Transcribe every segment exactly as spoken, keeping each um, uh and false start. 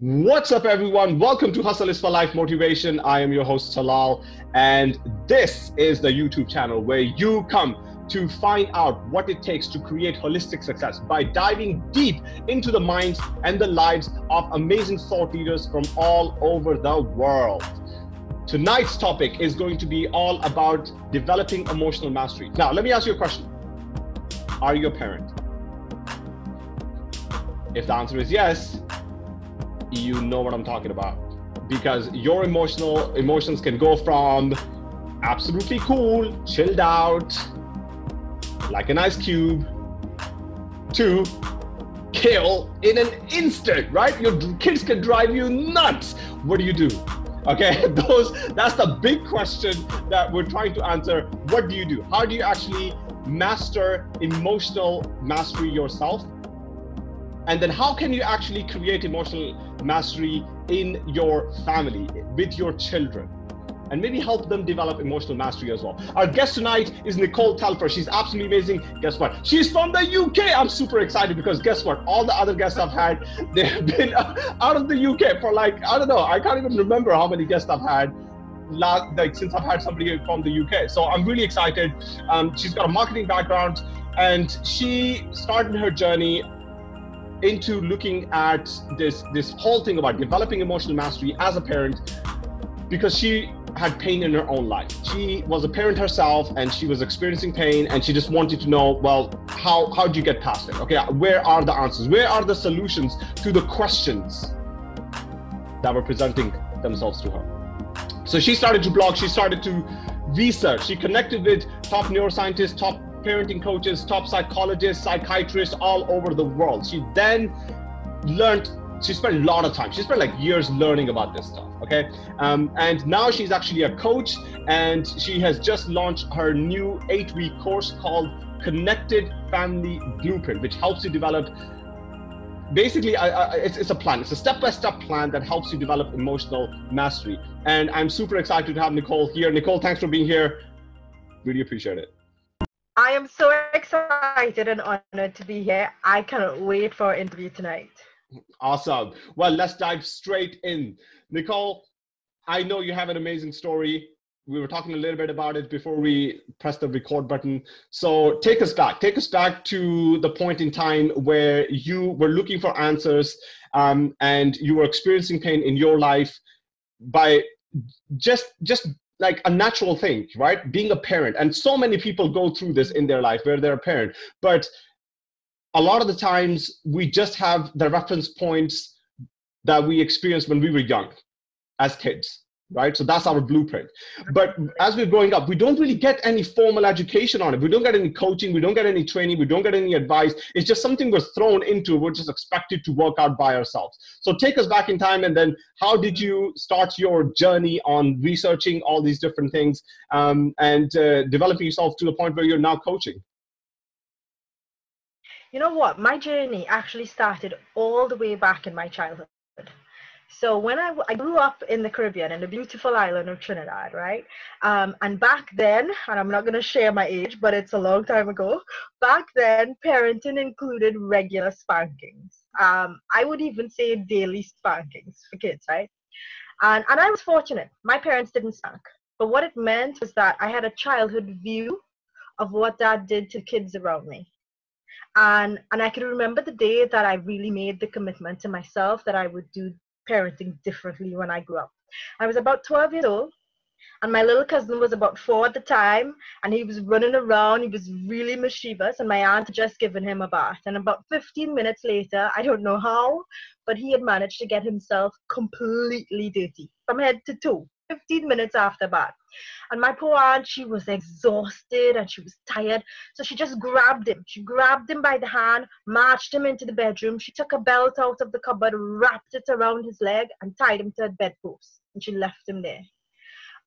What's up, everyone? Welcome to Hustle is four Life Motivation. I am your host, Talal, and this is the YouTube channel where you come to find out what it takes to create holistic success by diving deep into the minds and the lives of amazing thought leaders from all over the world. Tonight's topic is going to be all about developing emotional mastery. Now, let me ask you a question. Are you a parent? If the answer is yes, you know what I'm talking about, because your emotional emotions can go from absolutely cool, chilled out, like an ice cube, to kill in an instant, right? Your kids can drive you nuts. What do you do? Okay, those that's the big question that we're trying to answer. What do you do? How do you actually master emotional mastery yourself? And then how can you actually create emotional mastery in your family, with your children, and maybe help them develop emotional mastery as well. Our guest tonight is Nicole Telfer. She's absolutely amazing. Guess what? She's from the U K. I'm super excited because guess what? All the other guests I've had, they've been out of the U K for like, I don't know, I can't even remember how many guests I've had last, like since I've had somebody from the U K. So I'm really excited. Um, she's got a marketing background and she started her journey into looking at this this whole thing about developing emotional mastery as a parent, because she had pain in her own life. She was a parent herself and she was experiencing pain, and she just wanted to know, well, how how do you get past it? Okay, where are the answers? Where are the solutions to the questions that were presenting themselves to her? So she started to blog, she started to research, she connected with top neuroscientists, top parenting coaches, top psychologists, psychiatrists all over the world. She then learned, she spent a lot of time, she spent like years learning about this stuff, okay? Um, and now she's actually a coach, and she has just launched her new eight-week course called Connected Family Blueprint, which helps you develop, basically I, I, it's, it's a plan, it's a step-by-step plan that helps you develop emotional mastery. And I'm super excited to have Nicole here. Nicole, thanks for being here. Really appreciate it. I am so excited and honored to be here. I cannot wait for our interview tonight. Awesome. Well, let's dive straight in. Nicole, I know you have an amazing story. We were talking a little bit about it before we pressed the record button. So take us back. Take us back to the point in time where you were looking for answers um, and you were experiencing pain in your life by just just. like a natural thing, right? Being a parent. And so many people go through this in their life where they're a parent. But a lot of the times we just have the reference points that we experienced when we were young as kids, right? So that's our blueprint. But as we're growing up, we don't really get any formal education on it. We don't get any coaching. We don't get any training. We don't get any advice. It's just something we're thrown into. We're just expected to work out by ourselves. So take us back in time, and then how did you start your journey on researching all these different things um, and uh, developing yourself to the point where you're now coaching? You know what? My journey actually started all the way back in my childhood. So when I, I grew up in the Caribbean, in the beautiful island of Trinidad, right? Um, and back then, and I'm not going to share my age, but it's a long time ago, back then, parenting included regular spankings. Um, I would even say daily spankings for kids, right? And, and I was fortunate. My parents didn't spank. But what it meant was that I had a childhood view of what that did to kids around me. And, and I can remember the day that I really made the commitment to myself that I would do parenting differently when I grew up. I was about twelve years old, and my little cousin was about four at the time, and he was running around, he was really mischievous, and my aunt had just given him a bath. And about fifteen minutes later, I don't know how, but he had managed to get himself completely dirty, from head to toe, fifteen minutes after bath. And my poor aunt, she was exhausted and she was tired, so she just grabbed him. She grabbed him by the hand, marched him into the bedroom. She took a belt out of the cupboard, wrapped it around his leg, and tied him to a bedpost, and she left him there.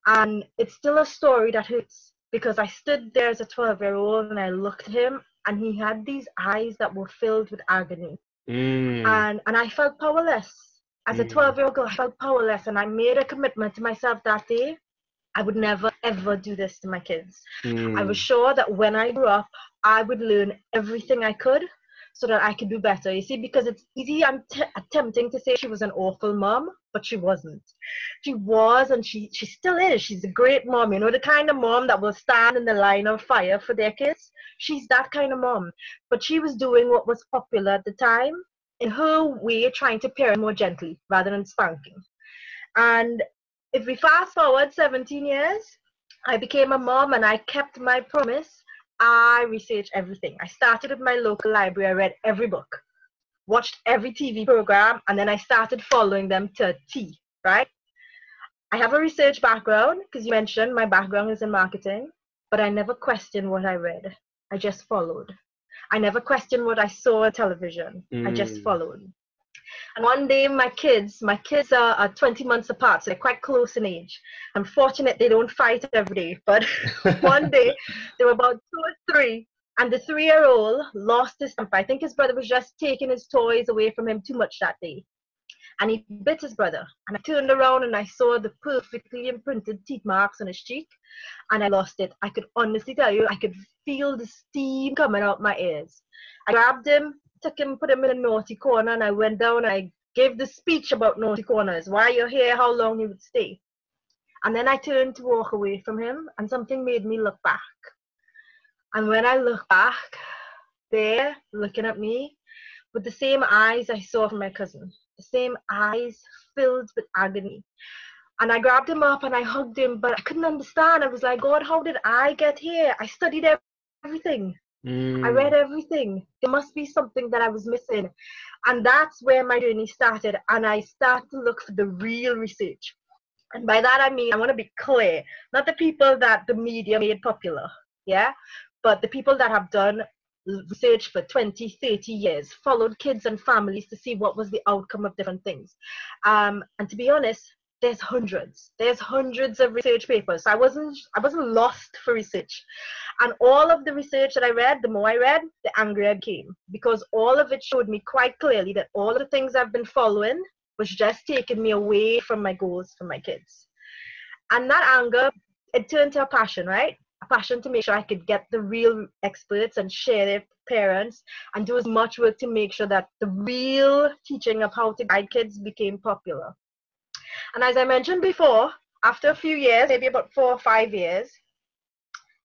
And it's still a story that hurts, because I stood there as a twelve-year-old and I looked at him, and he had these eyes that were filled with agony. Mm. And, and I felt powerless. As mm. a twelve-year-old girl, I felt powerless, and I made a commitment to myself that day. I would never, ever do this to my kids. Mm. I was sure that when I grew up, I would learn everything I could so that I could do better, you see, because it's easy. I'm t attempting to say she was an awful mom, but she wasn't. She was, and she, she still is. She's a great mom, you know, the kind of mom that will stand in the line of fire for their kids. She's that kind of mom. But she was doing what was popular at the time in her way, trying to parent more gently rather than spanking. And if we fast forward seventeen years, I became a mom and I kept my promise. I researched everything. I started at my local library. I read every book, watched every T V program, and then I started following them to a T, right? I have a research background, because you mentioned my background is in marketing, but I never questioned what I read. I just followed. I never questioned what I saw on television. Mm. I just followed. And one day my kids, my kids are, are twenty months apart, so they're quite close in age. I'm fortunate they don't fight every day, but one day they were about two or three, and the three-year-old lost his temper. I think his brother was just taking his toys away from him too much that day. And he bit his brother. And I turned around and I saw the perfectly imprinted teeth marks on his cheek, and I lost it. I could honestly tell you, I could feel the steam coming out my ears. I grabbed him, took him, put him in a naughty corner, and I went down, and I gave the speech about naughty corners, why you're here, how long you would stay. And then I turned to walk away from him, and something made me look back. And when I looked back, there, looking at me, with the same eyes I saw from my cousin, the same eyes filled with agony. And I grabbed him up and I hugged him, but I couldn't understand. I was like, God, how did I get here? I studied everything. Mm. I read everything. There must be something that I was missing. And that's where my journey started. And I started to look for the real research. And by that, I mean, I want to be clear, not the people that the media made popular, yeah? But the people that have done research for twenty, thirty years, followed kids and families to see what was the outcome of different things. Um, and to be honest, there's hundreds. There's hundreds of research papers. So I wasn't, I wasn't lost for research. And all of the research that I read, the more I read, the angrier I became, because all of it showed me quite clearly that all of the things I've been following was just taking me away from my goals for my kids. And that anger, it turned to a passion, right? A passion to make sure I could get the real experts and share their parents and do as much work to make sure that the real teaching of how to guide kids became popular. And as I mentioned before, after a few years, maybe about four or five years,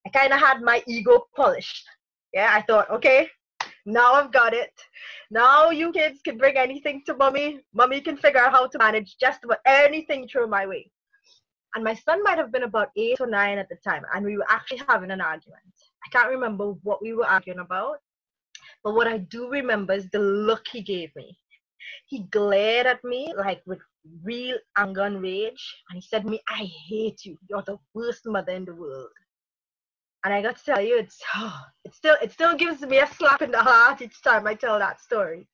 I kind of had my ego polished. Yeah, I thought, okay, now I've got it. Now you kids can bring anything to mommy. Mommy can figure out how to manage just about anything you throw my way. And my son might have been about eight or nine at the time, and we were actually having an argument. I can't remember what we were arguing about, but what I do remember is the look he gave me. He glared at me like with real anger and rage, and he said to me, I hate you. You're the worst mother in the world. And I got to tell you, it's, oh, it, still, it still gives me a slap in the heart each time I tell that story.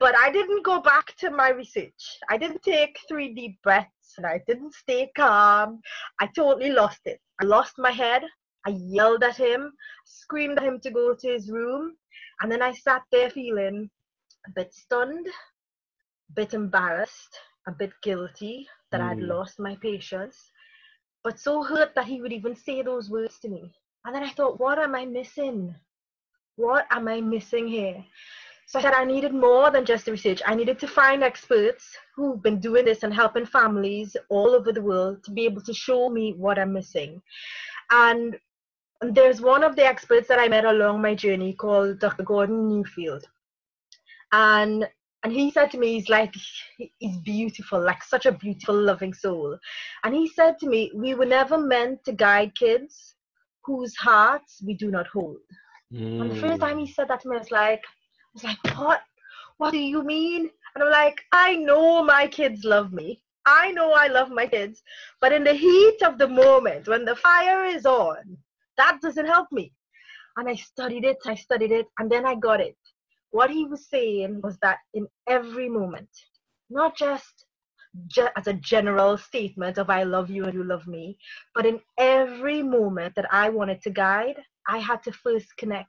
But I didn't go back to my research. I didn't take three deep breaths, and I didn't stay calm. I totally lost it. I lost my head. I yelled at him, screamed at him to go to his room, and then I sat there feeling a bit stunned, a bit embarrassed, a bit guilty that mm. I'd lost my patience, but so hurt that he would even say those words to me. And then I thought, what am I missing? What am I missing here? So I said I needed more than just research. I needed to find experts who've been doing this and helping families all over the world to be able to show me what I'm missing. And there's one of the experts that I met along my journey called Doctor Gordon Newfield. And And he said to me, he's like, he's beautiful, like such a beautiful, loving soul. And he said to me, we were never meant to guide kids whose hearts we do not hold. Mm. And the first time he said that to me, I was like, I was like, what? What do you mean? And I'm like, I know my kids love me. I know I love my kids. But in the heat of the moment, when the fire is on, that doesn't help me. And I studied it, I studied it, and then I got it. What he was saying was that in every moment, not just ge- as a general statement of I love you and you love me, but in every moment that I wanted to guide, I had to first connect.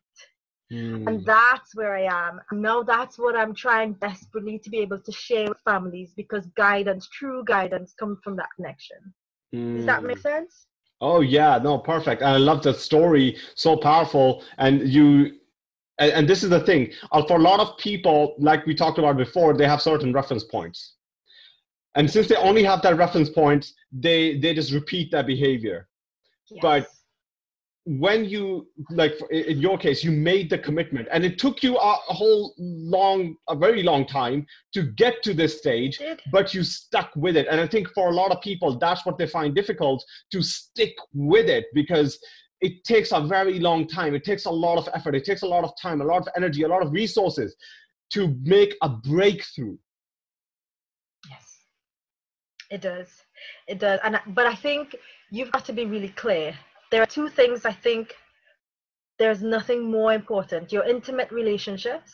Mm. And that's where I am. And now that's what I'm trying desperately to be able to share with families, because guidance, true guidance, comes from that connection. Mm. Does that make sense? Oh, yeah. No, perfect. I love that story. So powerful. And you... And, and this is the thing, for a lot of people, like we talked about before, they have certain reference points. And since they only have that reference point, they, they just repeat that behavior. Yes. But when you, like in your case, you made the commitment, and it took you a whole long, a very long time to get to this stage, but you stuck with it. And I think for a lot of people, that's what they find difficult, to stick with it, because it takes a very long time. It takes a lot of effort. It takes a lot of time, a lot of energy, a lot of resources to make a breakthrough. Yes, it does. It does. And, but I think you've got to be really clear. There are two things I think there's nothing more important. Your intimate relationships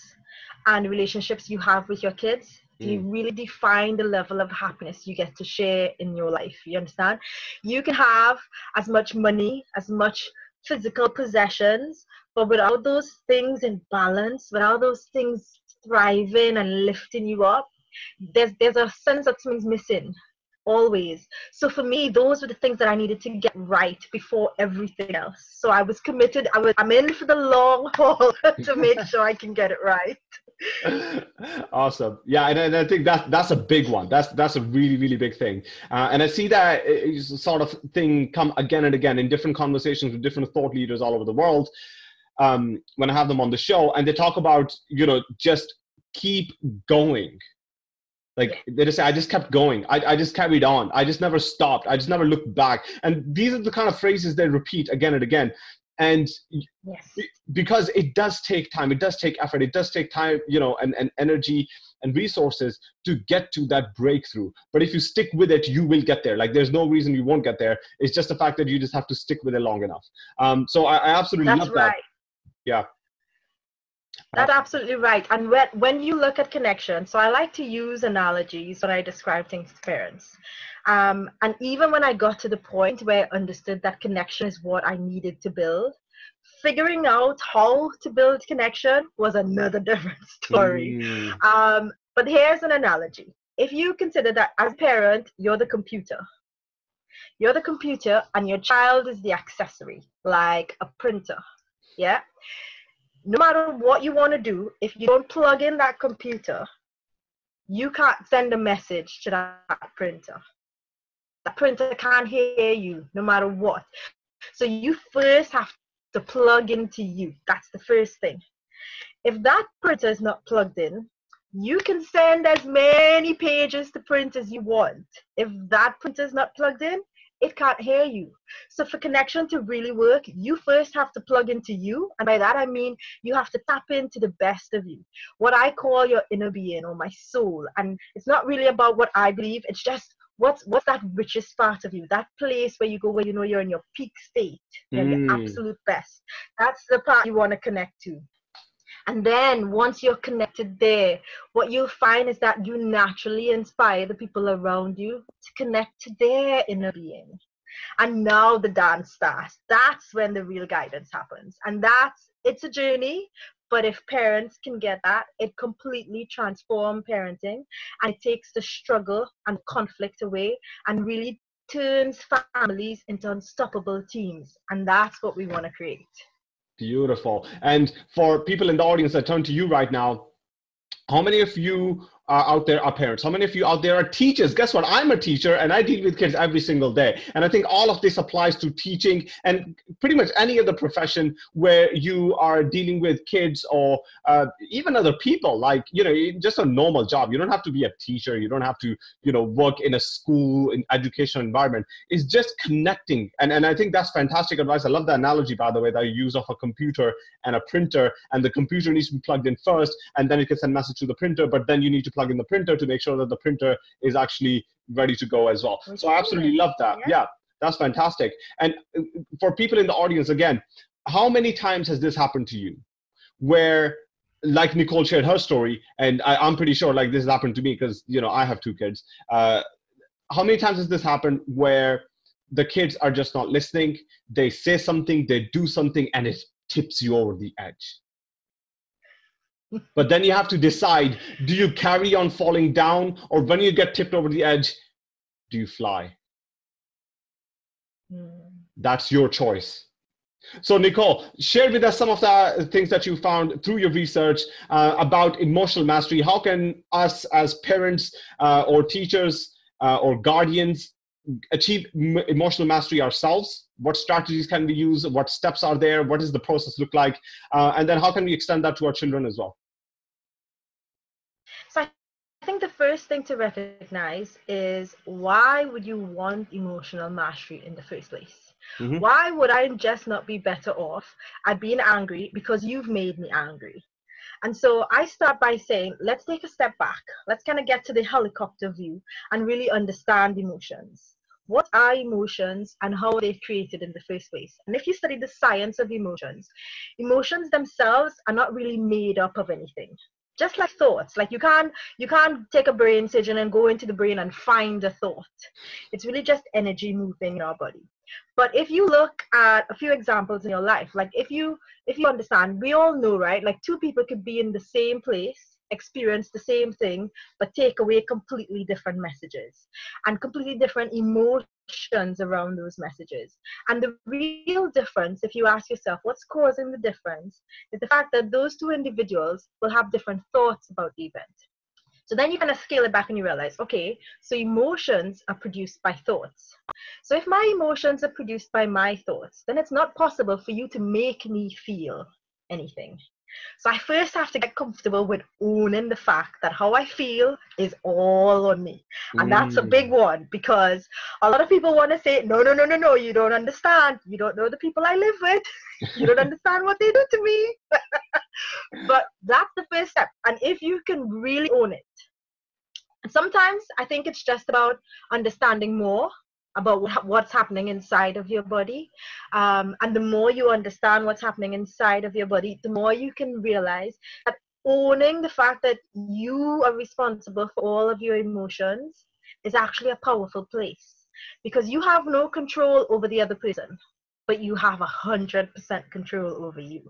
and relationships you have with your kids. Mm. You really define the level of happiness you get to share in your life. You understand? You can have as much money, as much physical possessions, but without those things in balance, without those things thriving and lifting you up, there's, there's a sense that something's missing. Always. So for me, those were the things that I needed to get right before everything else. So I was committed. I was, I'm in for the long haul to make sure I can get it right. Awesome. Yeah, and, and I think that that's a big one. That's that's a really really big thing. Uh, and I see that sort of thing come again and again in different conversations with different thought leaders all over the world. Um, when I have them on the show, and they talk about, you know, just keep going. Like they just say, I just kept going. I, I just carried on. I just never stopped. I just never looked back. And these are the kind of phrases they repeat again and again. And yes. Because it does take time, it does take effort, it does take time, you know, and, and energy and resources to get to that breakthrough. But if you stick with it, you will get there. Like there's no reason you won't get there. It's just the fact that you just have to stick with it long enough. Um, so I, I absolutely That's love right. that. Yeah. That's absolutely right. And when, when you look at connection, so I like to use analogies when I describe things to parents. Um, and even when I got to the point where I understood that connection is what I needed to build, figuring out how to build connection was another different story. Mm. Um, but here's an analogy. If you consider that as a parent, you're the computer. You're the computer and your child is the accessory, like a printer. Yeah. No matter what you want to do, if you don't plug in that computer, you can't send a message to that printer. The printer can't hear you, no matter what. So you first have to plug into you. That's the first thing. If that printer is not plugged in, you can send as many pages to print as you want. If that printer is not plugged in, it can't hear you. So for connection to really work, you first have to plug into you. And by that, I mean, you have to tap into the best of you, what I call your inner being or my soul. And it's not really about what I believe. It's just what's, what's that richest part of you, that place where you go, where you know you're in your peak state, you're mm. your absolute best. That's the part you want to connect to. And then once you're connected there, what you'll find is that you naturally inspire the people around you to connect to their inner being. And now the dance starts. That's when the real guidance happens. And that's, it's a journey, but if parents can get that, it completely transforms parenting. And it takes the struggle and conflict away and really turns families into unstoppable teams. And that's what we want to create. Beautiful. And for people in the audience that turn to you right now, how many of you are out there are parents? How many of you out there are teachers? Guess what? I'm a teacher and I deal with kids every single day. And I think all of this applies to teaching and pretty much any other profession where you are dealing with kids or uh, even other people, like, you know, just a normal job. You don't have to be a teacher. You don't have to, you know, work in a school, in educational environment. It's just connecting. And, and I think that's fantastic advice. I love the analogy, by the way, that you use of a computer and a printer, and the computer needs to be plugged in first and then it can send a message to the printer, but then you need to plug in the printer to make sure that the printer is actually ready to go as well. Okay. So I absolutely love that. Yeah. Yeah, that's fantastic. And for people in the audience, again, how many times has this happened to you where, like Nicole shared her story, and I, I'm pretty sure like this has happened to me because, you know, I have two kids. Uh, how many times has this happened where the kids are just not listening? They say something, they do something, and it tips you over the edge. But then you have to decide, do you carry on falling down, or when you get tipped over the edge, do you fly? Mm. That's your choice. So Nicole, share with us some of the things that you found through your research uh, about emotional mastery. How can us as parents uh, or teachers uh, or guardians achieve m emotional mastery ourselves? What strategies can we use? What steps are there? What does the process look like? Uh, and then how can we extend that to our children as well? So I think the first thing to recognize is, why would you want emotional mastery in the first place? Mm-hmm. Why would I just not be better off at being angry because you've made me angry? And so I start by saying, let's take a step back. Let's kind of get to the helicopter view and really understand emotions. What are emotions and how are they created in the first place? And if you study the science of emotions, emotions themselves are not really made up of anything. Just like thoughts, like you can't you can't take a brain surgeon and go into the brain and find a thought. It's really just energy moving in our body. But if you look at a few examples in your life, like if you if you understand, we all know, right? Like two people could be in the same place, experience the same thing, but take away completely different messages and completely different emotions around those messages. And the real difference, if you ask yourself what's causing the difference, is the fact that those two individuals will have different thoughts about the event. So then you kind of scale it back and you realize, okay, so emotions are produced by thoughts. So if my emotions are produced by my thoughts, then it's not possible for you to make me feel anything. So I first have to get comfortable with owning the fact that how I feel is all on me. And that's a big one, because a lot of people want to say, no, no, no, no, no, you don't understand. You don't know the people I live with. You don't understand what they do to me. But that's the first step. And if you can really own it. Sometimes I think it's just about understanding more about what's happening inside of your body. Um, and the more you understand what's happening inside of your body, the more you can realize that owning the fact that you are responsible for all of your emotions is actually a powerful place, because you have no control over the other person, but you have one hundred percent control over you.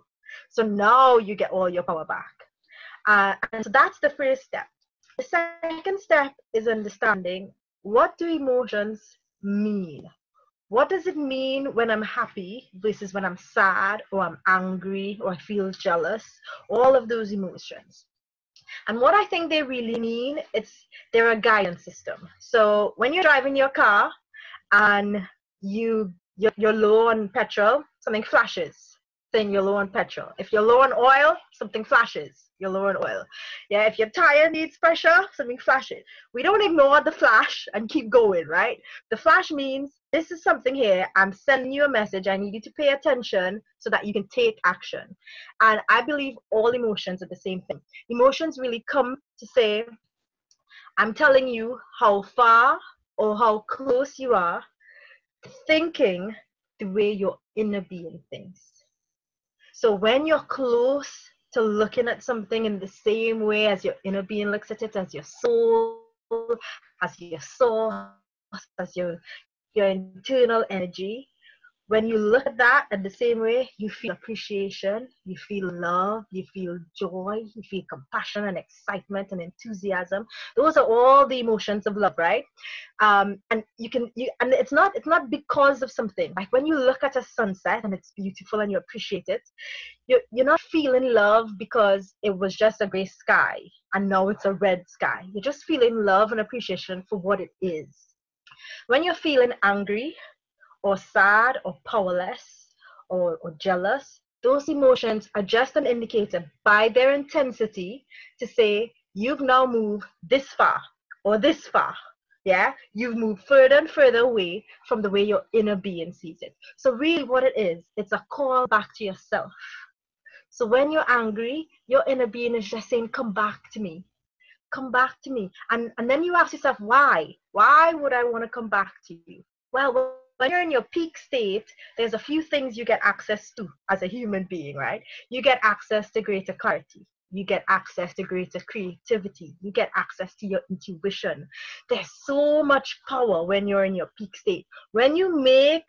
So now you get all your power back. Uh, and so that's the first step. The second step is understanding, what do emotions mean? What does it mean when I'm happy versus when I'm sad or I'm angry or I feel jealous? All of those emotions. And what I think they really mean, it's they're a guidance system. So when you're driving your car and you you're, you're low on petrol, something flashes, saying you're low on petrol. If you're low on oil, something flashes, you're low on oil. Yeah, if your tire needs pressure, something flashes. We don't ignore the flash and keep going, right? The flash means this is something here. I'm sending you a message. I need you to pay attention so that you can take action. And I believe all emotions are the same thing. Emotions really come to say, I'm telling you how far or how close you are thinking the way your inner being thinks. So when you're close to looking at something in the same way as your inner being looks at it, as your soul, as your source, as your, your internal energy, when you look at that in the same way, you feel appreciation, you feel love, you feel joy, you feel compassion and excitement and enthusiasm. Those are all the emotions of love, right? Um, and you can, you, and it's not, it's not because of something. Like when you look at a sunset and it's beautiful and you appreciate it, you're, you're not feeling love because it was just a gray sky and now it's a red sky. You're just feeling love and appreciation for what it is. When you're feeling angry, or sad, or powerless, or, or jealous, those emotions are just an indicator by their intensity to say, you've now moved this far, or this far, yeah? You've moved further and further away from the way your inner being sees it. So really what it is, it's a call back to yourself. So when you're angry, your inner being is just saying, come back to me. Come back to me. And, and then you ask yourself, why? Why would I want to come back to you? Well, when you're in your peak state, there's a few things you get access to as a human being, right? You get access to greater clarity. You get access to greater creativity. You get access to your intuition. There's so much power when you're in your peak state. When you make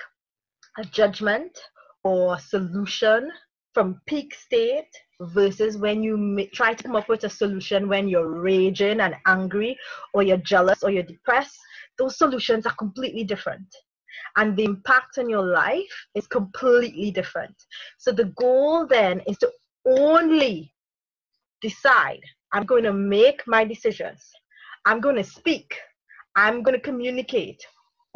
a judgment or solution from peak state versus when you try to come up with a solution when you're raging and angry or you're jealous or you're depressed, those solutions are completely different. and the impact on your life is completely different. So the goal then is to only decide, I'm going to make my decisions, I'm going to speak, I'm going to communicate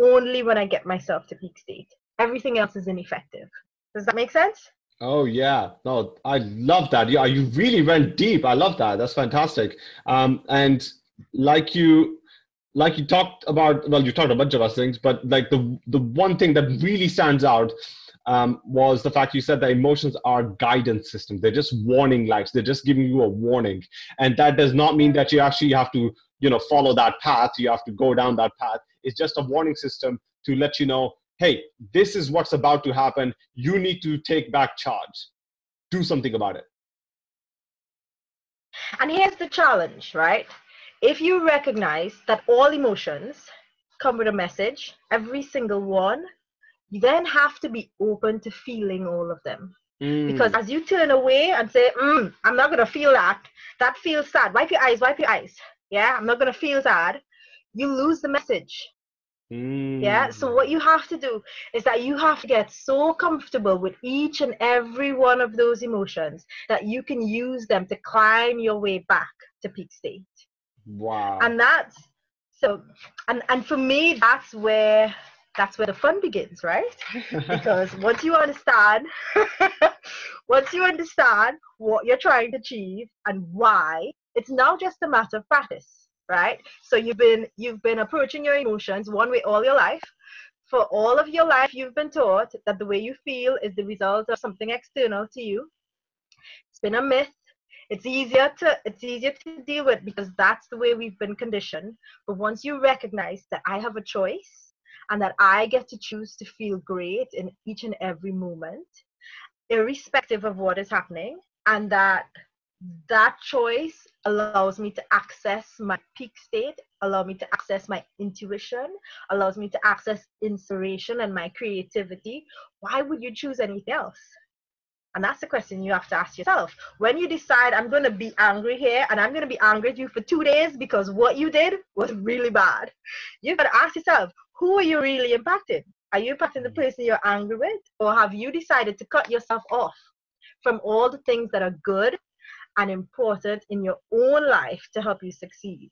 only when I get myself to peak state. Everything else is ineffective. Does that make sense? Oh, yeah. No, I love that. Yeah, you really went deep. I love that. That's fantastic. Um, and like you, like you talked about, well, you talked a bunch of us things, but like the, the one thing that really stands out um, was the fact you said that emotions are guidance systems. They're just warning lights. They're just giving you a warning. And that does not mean that you actually have to, you know, follow that path. You have to go down that path. It's just a warning system to let you know, hey, this is what's about to happen. You need to take back charge. Do something about it. And here's the challenge, right? If you recognize that all emotions come with a message, every single one, you then have to be open to feeling all of them. Mm. Because as you turn away and say, mm, I'm not going to feel that, that feels sad. Wipe your eyes, wipe your eyes. Yeah, I'm not going to feel sad. You lose the message. Mm. Yeah, so what you have to do is that you have to get so comfortable with each and every one of those emotions that you can use them to climb your way back to peak state. Wow. And that's so, and and for me, that's where that's where the fun begins, right? Because once you understand once you understand what you're trying to achieve and why, it's now just a matter of practice. Right? So you've been, you've been approaching your emotions one way all your life. For all of your life, you've been taught that the way you feel is the result of something external to you. It's been a myth. It's easier to, it's easier to deal with because that's the way we've been conditioned. But once you recognize that I have a choice and that I get to choose to feel great in each and every moment, irrespective of what is happening, and that that choice allows me to access my peak state, allow me to access my intuition, allows me to access inspiration and my creativity. Why would you choose anything else? And that's the question you have to ask yourself. When you decide, I'm going to be angry here and I'm going to be angry at you for two days because what you did was really bad, you've got to ask yourself, who are you really impacting? Are you impacting the person you're angry with? Or have you decided to cut yourself off from all the things that are good and important in your own life to help you succeed?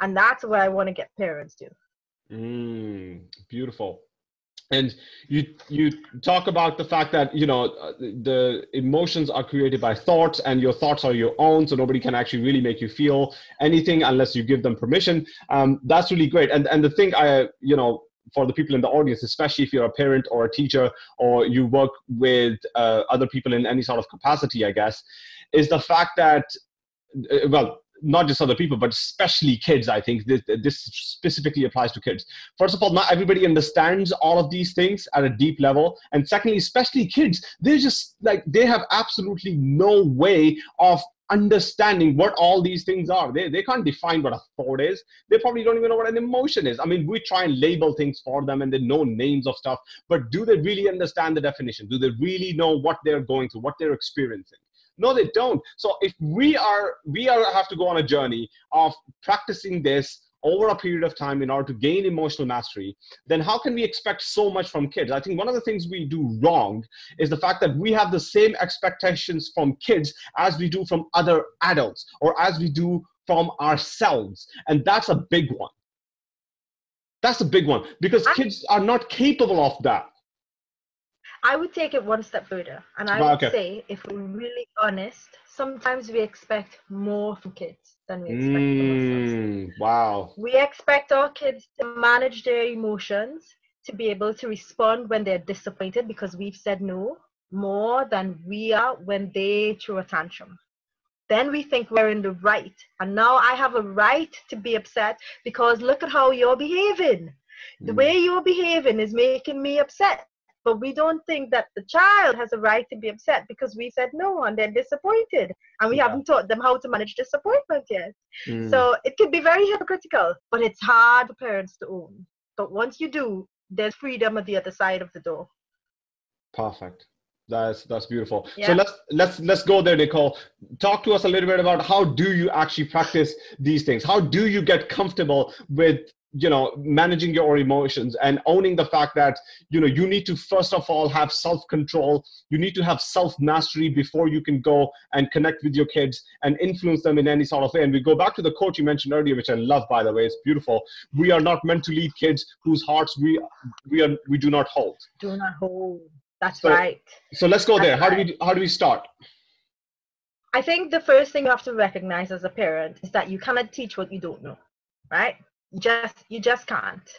And that's what I want to get parents to. Mm, beautiful. And you you talk about the fact that, you know, the emotions are created by thoughts, and your thoughts are your own, so nobody can actually really make you feel anything unless you give them permission. Um, that's really great. And and the thing I, you know, for the people in the audience, especially if you're a parent or a teacher or you work with uh, other people in any sort of capacity, I guess, is the fact that, well, not just other people, but especially kids, I think this, this specifically applies to kids. First of all, not everybody understands all of these things at a deep level. And secondly, especially kids, they're just like, they have absolutely no way of understanding what all these things are. They, they can't define what a thought is. They probably don't even know what an emotion is. I mean, we try and label things for them and they know names of stuff, but do they really understand the definition? Do they really know what they're going through, what they're experiencing? No, they don't. So if we are, we are have to go on a journey of practicing this over a period of time in order to gain emotional mastery, then how can we expect so much from kids? I think one of the things we do wrong is the fact that we have the same expectations from kids as we do from other adults or as we do from ourselves. And that's a big one. That's a big one because I, kids are not capable of that. I would take it one step further. And I would okay. say, if we're really honest, sometimes we expect more from kids than we expect mm, ourselves. Wow. We expect our kids to manage their emotions, to be able to respond when they're disappointed because we've said no, more than we are when they throw a tantrum. Then we think we're in the right. And now I have a right to be upset because look at how you're behaving. The mm. way you're behaving is making me upset. But we don't think that the child has a right to be upset because we said no and they're disappointed. And we yeah. haven't taught them how to manage disappointment yet. Mm. So it can be very hypocritical, but it's hard for parents to own. But once you do, there's freedom at the other side of the door. Perfect. That's, that's beautiful. Yeah. So let's, let's, let's go there, Nicole. Talk to us a little bit about how do you actually practice these things? How do you get comfortable with you know, managing your emotions and owning the fact that, you know, you need to first of all have self-control. You need to have self-mastery before you can go and connect with your kids and influence them in any sort of way. And we go back to the quote you mentioned earlier, which I love, by the way, it's beautiful. We are not meant to lead kids whose hearts we, we, are, we do not hold. Do not hold. That's so, right. So let's go That's there. How right. do we, how do we start? I think the first thing you have to recognize as a parent is that you cannot teach what you don't know, right? Just you just can't.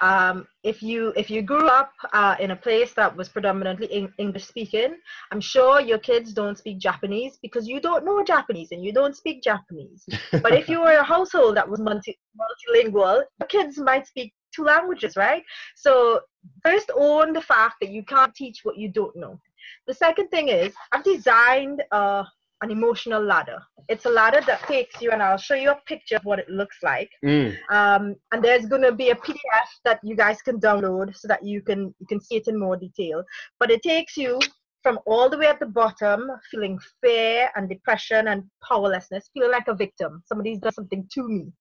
Um, if you if you grew up uh, in a place that was predominantly English speaking, I'm sure your kids don't speak Japanese because you don't know Japanese and you don't speak Japanese. But if you were a household that was multi multilingual, your kids might speak two languages, right? So first own the fact that you can't teach what you don't know. The second thing is I've designed a an emotional ladder. It's a ladder that takes you, and I'll show you a picture of what it looks like. Mm. Um, and there's going to be a P D F that you guys can download so that you can, you can see it in more detail. But it takes you from all the way at the bottom, feeling fear and depression and powerlessness, feeling like a victim. Somebody's done something to me.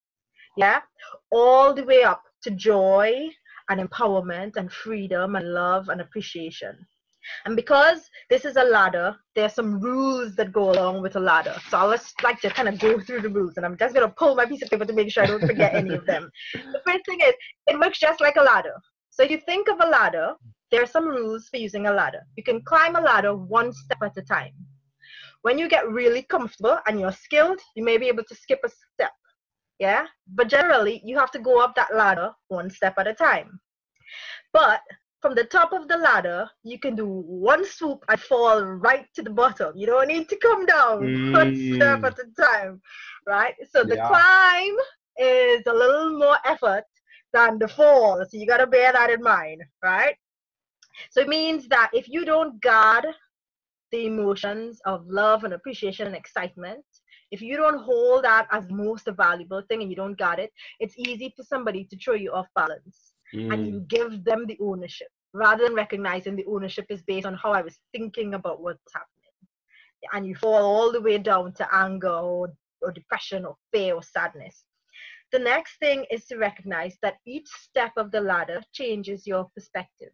Yeah? All the way up to joy and empowerment and freedom and love and appreciation. And because this is a ladder, there are some rules that go along with a ladder. So I just like to kind of go through the rules, and I'm just going to pull my piece of paper to make sure I don't forget any of them. The first thing is, it works just like a ladder. So if you think of a ladder, there are some rules for using a ladder. You can climb a ladder one step at a time. When you get really comfortable and you're skilled, you may be able to skip a step. Yeah? But generally, you have to go up that ladder one step at a time. But from the top of the ladder, you can do one swoop and fall right to the bottom. You don't need to come down mm. one step at a time, right? So the yeah. climb is a little more effort than the fall. So you got to bear that in mind, right? So it means that if you don't guard the emotions of love and appreciation and excitement, if you don't hold that as most valuable thing and you don't guard it, it's easy for somebody to throw you off balance. Mm. And you give them the ownership rather than recognizing the ownership is based on how I was thinking about what's happening. And you fall all the way down to anger or, or depression or fear or sadness. The next thing is to recognize that each step of the ladder changes your perspective.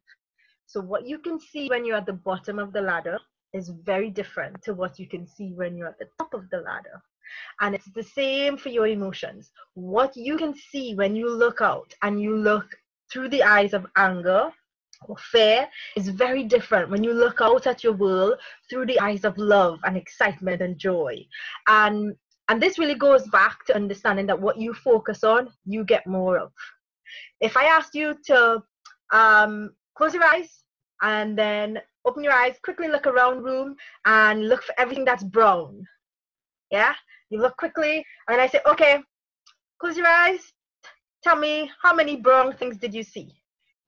So what you can see when you're at the bottom of the ladder is very different to what you can see when you're at the top of the ladder. And it's the same for your emotions. What you can see when you look out and you look through the eyes of anger or fear is very different when you look out at your world through the eyes of love and excitement and joy. And, and this really goes back to understanding that what you focus on, you get more of. If I asked you to um, close your eyes and then open your eyes, quickly look around the room and look for everything that's brown. Yeah? You look quickly and I say, okay, close your eyes. Tell me how many brown things did you see?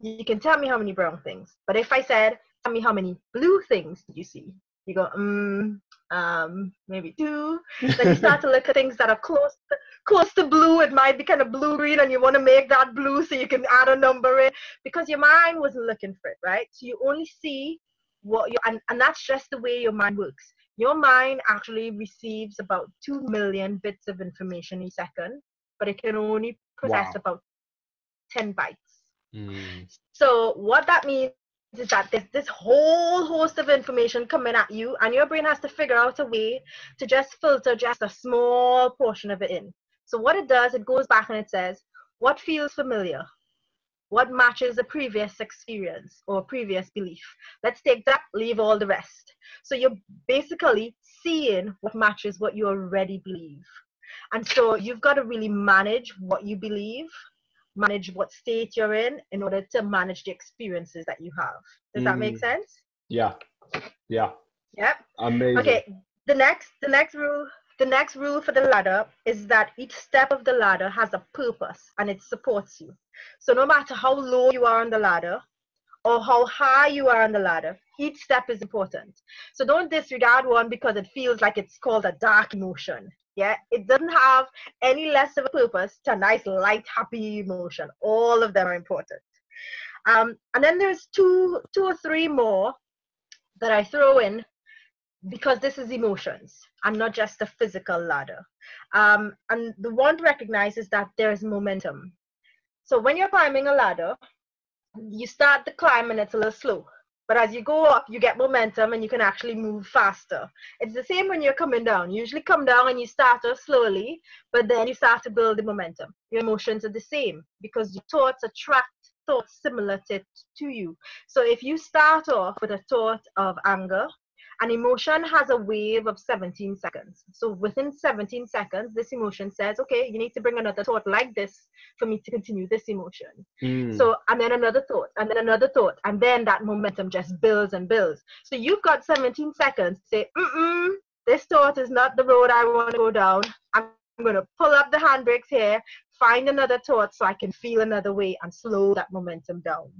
You can tell me how many brown things. But if I said, tell me how many blue things did you see? You go, mm, um, maybe two. Then you start to look at things that are close to, close to blue. It might be kind of blue-green, and you want to make that blue so you can add a number in. Because your mind wasn't looking for it, right? So you only see what you and, and that's just the way your mind works. Your mind actually receives about two million bits of information a second, but it can only process wow. about ten bytes. Mm. So what that means is that there's this whole host of information coming at you, and your brain has to figure out a way to just filter just a small portion of it in. So what it does, it goes back and it says, what feels familiar? What matches a previous experience or previous belief? Let's take that, leave all the rest. So you're basically seeing what matches what you already believe. And so you've got to really manage what you believe, manage what state you're in, in order to manage the experiences that you have. Does mm. that make sense? Yeah. Yeah. Yep. Amazing. Okay. The next, the next rule, the next rule for the ladder is that each step of the ladder has a purpose and it supports you. So no matter how low you are on the ladder or how high you are on the ladder, each step is important. So don't disregard one because it feels like it's called a dark emotion. Yeah, it doesn't have any less of a purpose to a nice, light, happy emotion. All of them are important. Um, and then there's two, two or three more that I throw in because this is emotions and not just a physical ladder. Um, and the one to recognize is that there is momentum. So when you're climbing a ladder, you start the climb and it's a little slow. But as you go up, you get momentum and you can actually move faster. It's the same when you're coming down. You usually come down and you start off slowly, but then you start to build the momentum. Your emotions are the same because your thoughts attract thoughts similar to, to you. So if you start off with a thought of anger, an emotion has a wave of seventeen seconds. So within seventeen seconds, this emotion says, okay, you need to bring another thought like this for me to continue this emotion. Mm. So, and then another thought, and then another thought, and then that momentum just builds and builds. So you've got seventeen seconds to say, mm-mm, this thought is not the road I want to go down. I'm going to pull up the handbrakes here, find another thought so I can feel another way and slow that momentum down.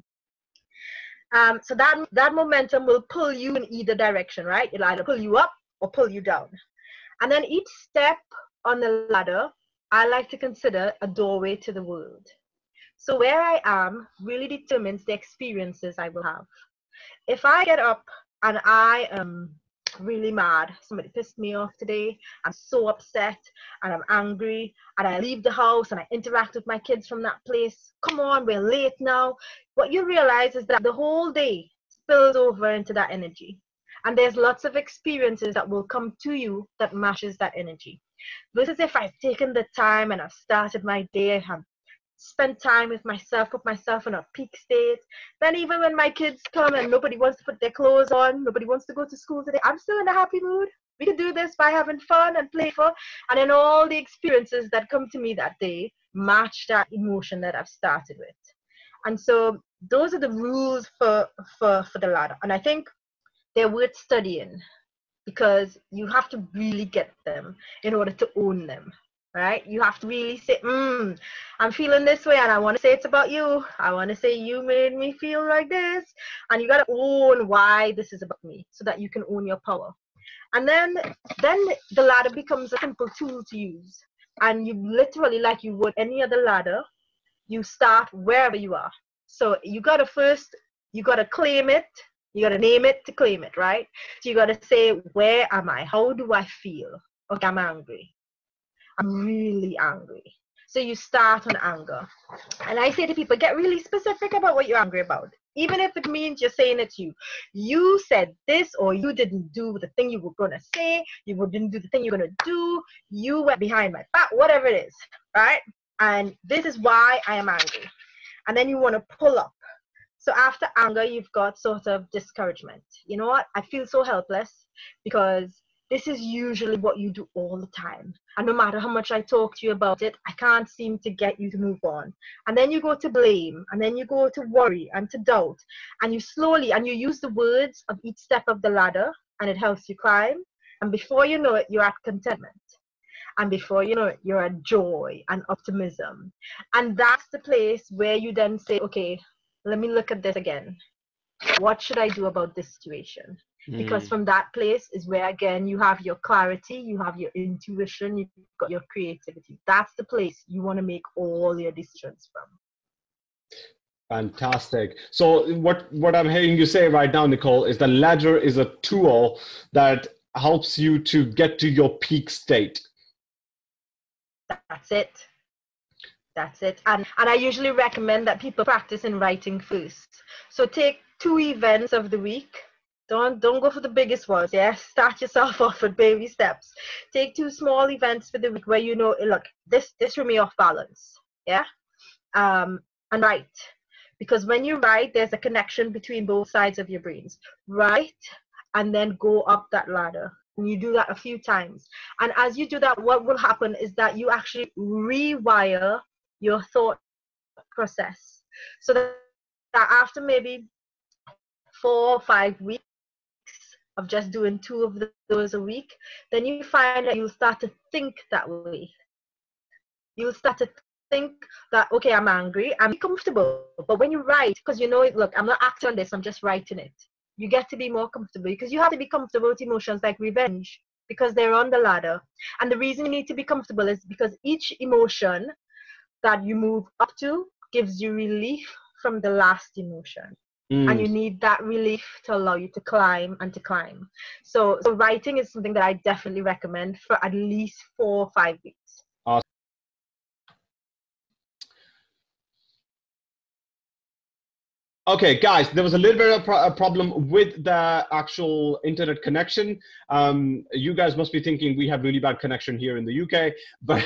Um, so that, that momentum will pull you in either direction, right? It'll either pull you up or pull you down. And then each step on the ladder, I like to consider a doorway to the world. So where I am really determines the experiences I will have. If I get up and I am really mad, somebody pissed me off today, I'm so upset and I'm angry, and I leave the house and I interact with my kids from that place, come on, we're late now. What you realize is that the whole day spills over into that energy, and there's lots of experiences that will come to you that matches that energy. This is if I've taken the time and I've started my day, I've spent time with myself, put myself in a peak state. Then even when my kids come and nobody wants to put their clothes on, nobody wants to go to school today, I'm still in a happy mood. We can do this by having fun and playful. And then all the experiences that come to me that day match that emotion that I've started with. And so those are the rules for, for, for the ladder. And I think they're worth studying because you have to really get them in order to own them. Right? You have to really say, mm, I'm feeling this way and I want to say it's about you. I want to say you made me feel like this. And you got to own why this is about me so that you can own your power. And then, then the ladder becomes a simple tool to use. And you literally, like you would any other ladder, you start wherever you are. So you got to first, you got to claim it. You got to name it to claim it, right? So you got to say, where am I? How do I feel? Okay, I'm angry. I'm really angry. So you start on anger. And I say to people, get really specific about what you're angry about. Even if it means you're saying it to you. You said this, or you didn't do the thing you were going to say. You didn't do the thing you're going to do. You went behind my back, whatever it is, right? And this is why I am angry. And then you want to pull up. So after anger, you've got sort of discouragement. You know what? I feel so helpless because this is usually what you do all the time. And no matter how much I talk to you about it, I can't seem to get you to move on. And then you go to blame, and then you go to worry and to doubt. And you slowly, and you use the words of each step of the ladder, and it helps you climb. And before you know it, you're at contentment. And before you know it, you're at joy and optimism. And that's the place where you then say, okay, let me look at this again. What should I do about this situation? Because from that place is where, again, you have your clarity, you have your intuition, you've got your creativity. That's the place you want to make all your decisions from. Fantastic. So what, what I'm hearing you say right now, Nicole, is the ladder is a tool that helps you to get to your peak state. That's it. That's it. And, and I usually recommend that people practice in writing first. So take two events of the week. Don't, don't go for the biggest ones, yeah? Start yourself off with baby steps. Take two small events for the week where you know, look, this, this threw me off balance, yeah? Um, and write. Because when you write, there's a connection between both sides of your brains. Write and then go up that ladder. And you do that a few times. And as you do that, what will happen is that you actually rewire your thought process. So that after maybe four or five weeks, of just doing two of those a week, then you find that you'll start to think that way. You'll start to think that, okay, I'm angry, I'm comfortable. But when you write, because you know, look, I'm not acting on this, I'm just writing it. You get to be more comfortable because you have to be comfortable with emotions like revenge because they're on the ladder. And the reason you need to be comfortable is because each emotion that you move up to gives you relief from the last emotion. Mm. And you need that relief to allow you to climb and to climb. So, so writing is something that I definitely recommend for at least four or five weeks. Awesome. Okay, guys, there was a little bit of pro a problem with the actual internet connection. Um, you guys must be thinking we have really bad connection here in the U K, but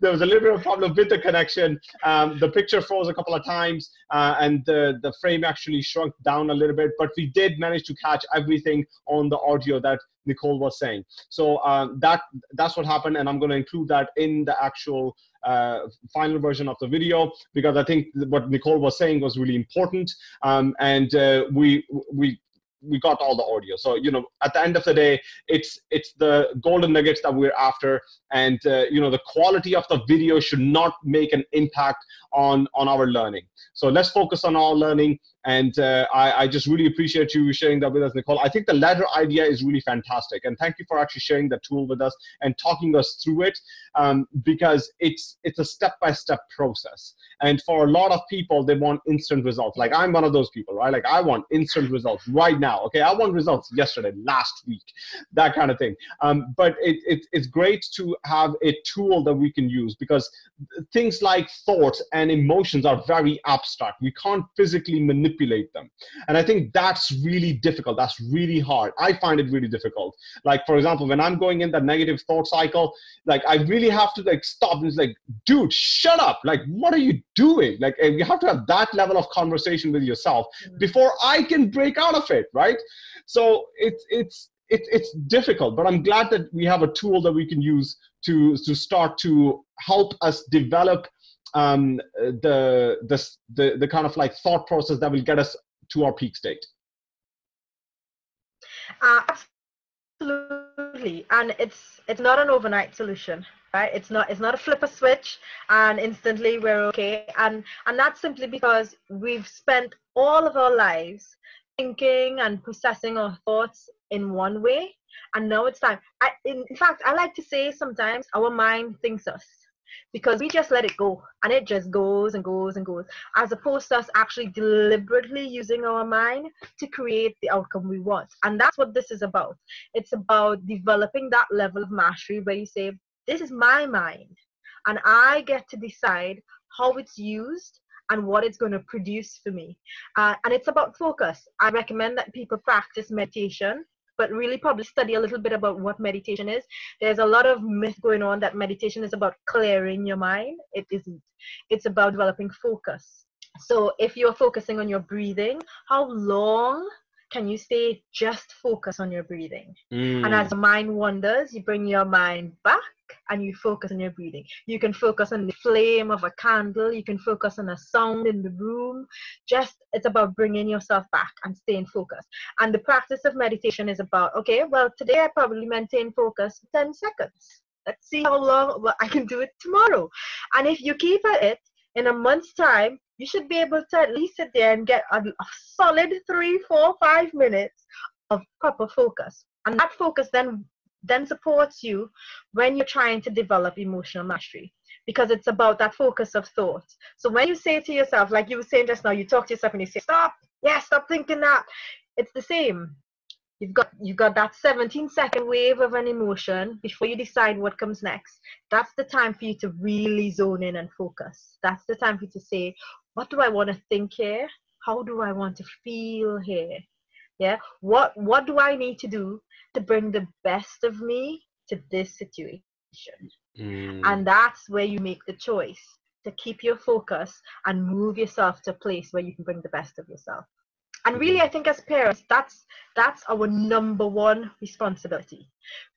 there was a little bit of problem with the connection. Um, the picture froze a couple of times, uh, and the, the frame actually shrunk down a little bit, but we did manage to catch everything on the audio that Nicole was saying. So uh, that that's what happened, and I'm going to include that in the actual Uh, final version of the video, because I think what Nicole was saying was really important, um, and uh, we we we got all the audio. So you know, at the end of the day, it's it's the golden nuggets that we're after, and uh, you know, the quality of the video should not make an impact on on our learning. So let's focus on our learning. And uh, I, I just really appreciate you sharing that with us, Nicole. I think the ladder idea is really fantastic. And thank you for actually sharing the tool with us and talking us through it, um, because it's, it's a step-by-step process. And for a lot of people, they want instant results. Like, I'm one of those people, right? Like, I want instant results right now, okay? I want results yesterday, last week, that kind of thing. Um, but it, it, it's great to have a tool that we can use, because things like thoughts and emotions are very abstract. We can't physically manipulate them. And I think that's really difficult. That's really hard. I find it really difficult. Like, for example, when I'm going in that negative thought cycle, like, I really have to like stop and it's like, dude, shut up. Like, what are you doing? Like, and you have to have that level of conversation with yourself before I can break out of it, right? So it's, it's, It, it's difficult, but I'm glad that we have a tool that we can use to, to start to help us develop um, the, the, the, the kind of like thought process that will get us to our peak state. Uh, absolutely. And it's, it's not an overnight solution, right? It's not, it's not a flip a switch and instantly we're okay. And, and that's simply because we've spent all of our lives thinking and processing our thoughts in one way, and now it's time. I, in, in fact, I like to say sometimes our mind thinks us, because we just let it go, and it just goes and goes and goes, as opposed to us actually deliberately using our mind to create the outcome we want. And that's what this is about. It's about developing that level of mastery where you say, this is my mind, and I get to decide how it's used and what it's going to produce for me. Uh, and it's about focus. I recommend that people practice meditation, but really probably study a little bit about what meditation is. There's a lot of myth going on that meditation is about clearing your mind. It isn't. It's about developing focus. So if you're focusing on your breathing, how long can you stay just focus on your breathing? Mm. And as the mind wanders, you bring your mind back and you focus on your breathing. You can focus on the flame of a candle. You can focus on a sound in the room. Just, it's about bringing yourself back and staying focused. And the practice of meditation is about, okay, well, today I probably maintain focus for ten seconds. Let's see how long, well, I can do it tomorrow. And if you keep at it, in a month's time, you should be able to at least sit there and get a, a solid three, four, five minutes of proper focus. And that focus then then supports you when you're trying to develop emotional mastery, because it's about that focus of thought. So when you say to yourself, like you were saying just now, you talk to yourself and you say, stop, yeah, stop thinking that. It's the same. You've got, you've got that seventeen second wave of an emotion before you decide what comes next. That's the time for you to really zone in and focus. That's the time for you to say, what do I want to think here? How do I want to feel here? Yeah, what, what do I need to do to bring the best of me to this situation? Mm. And that's where you make the choice to keep your focus and move yourself to a place where you can bring the best of yourself. And really, I think as parents, that's, that's our number one responsibility.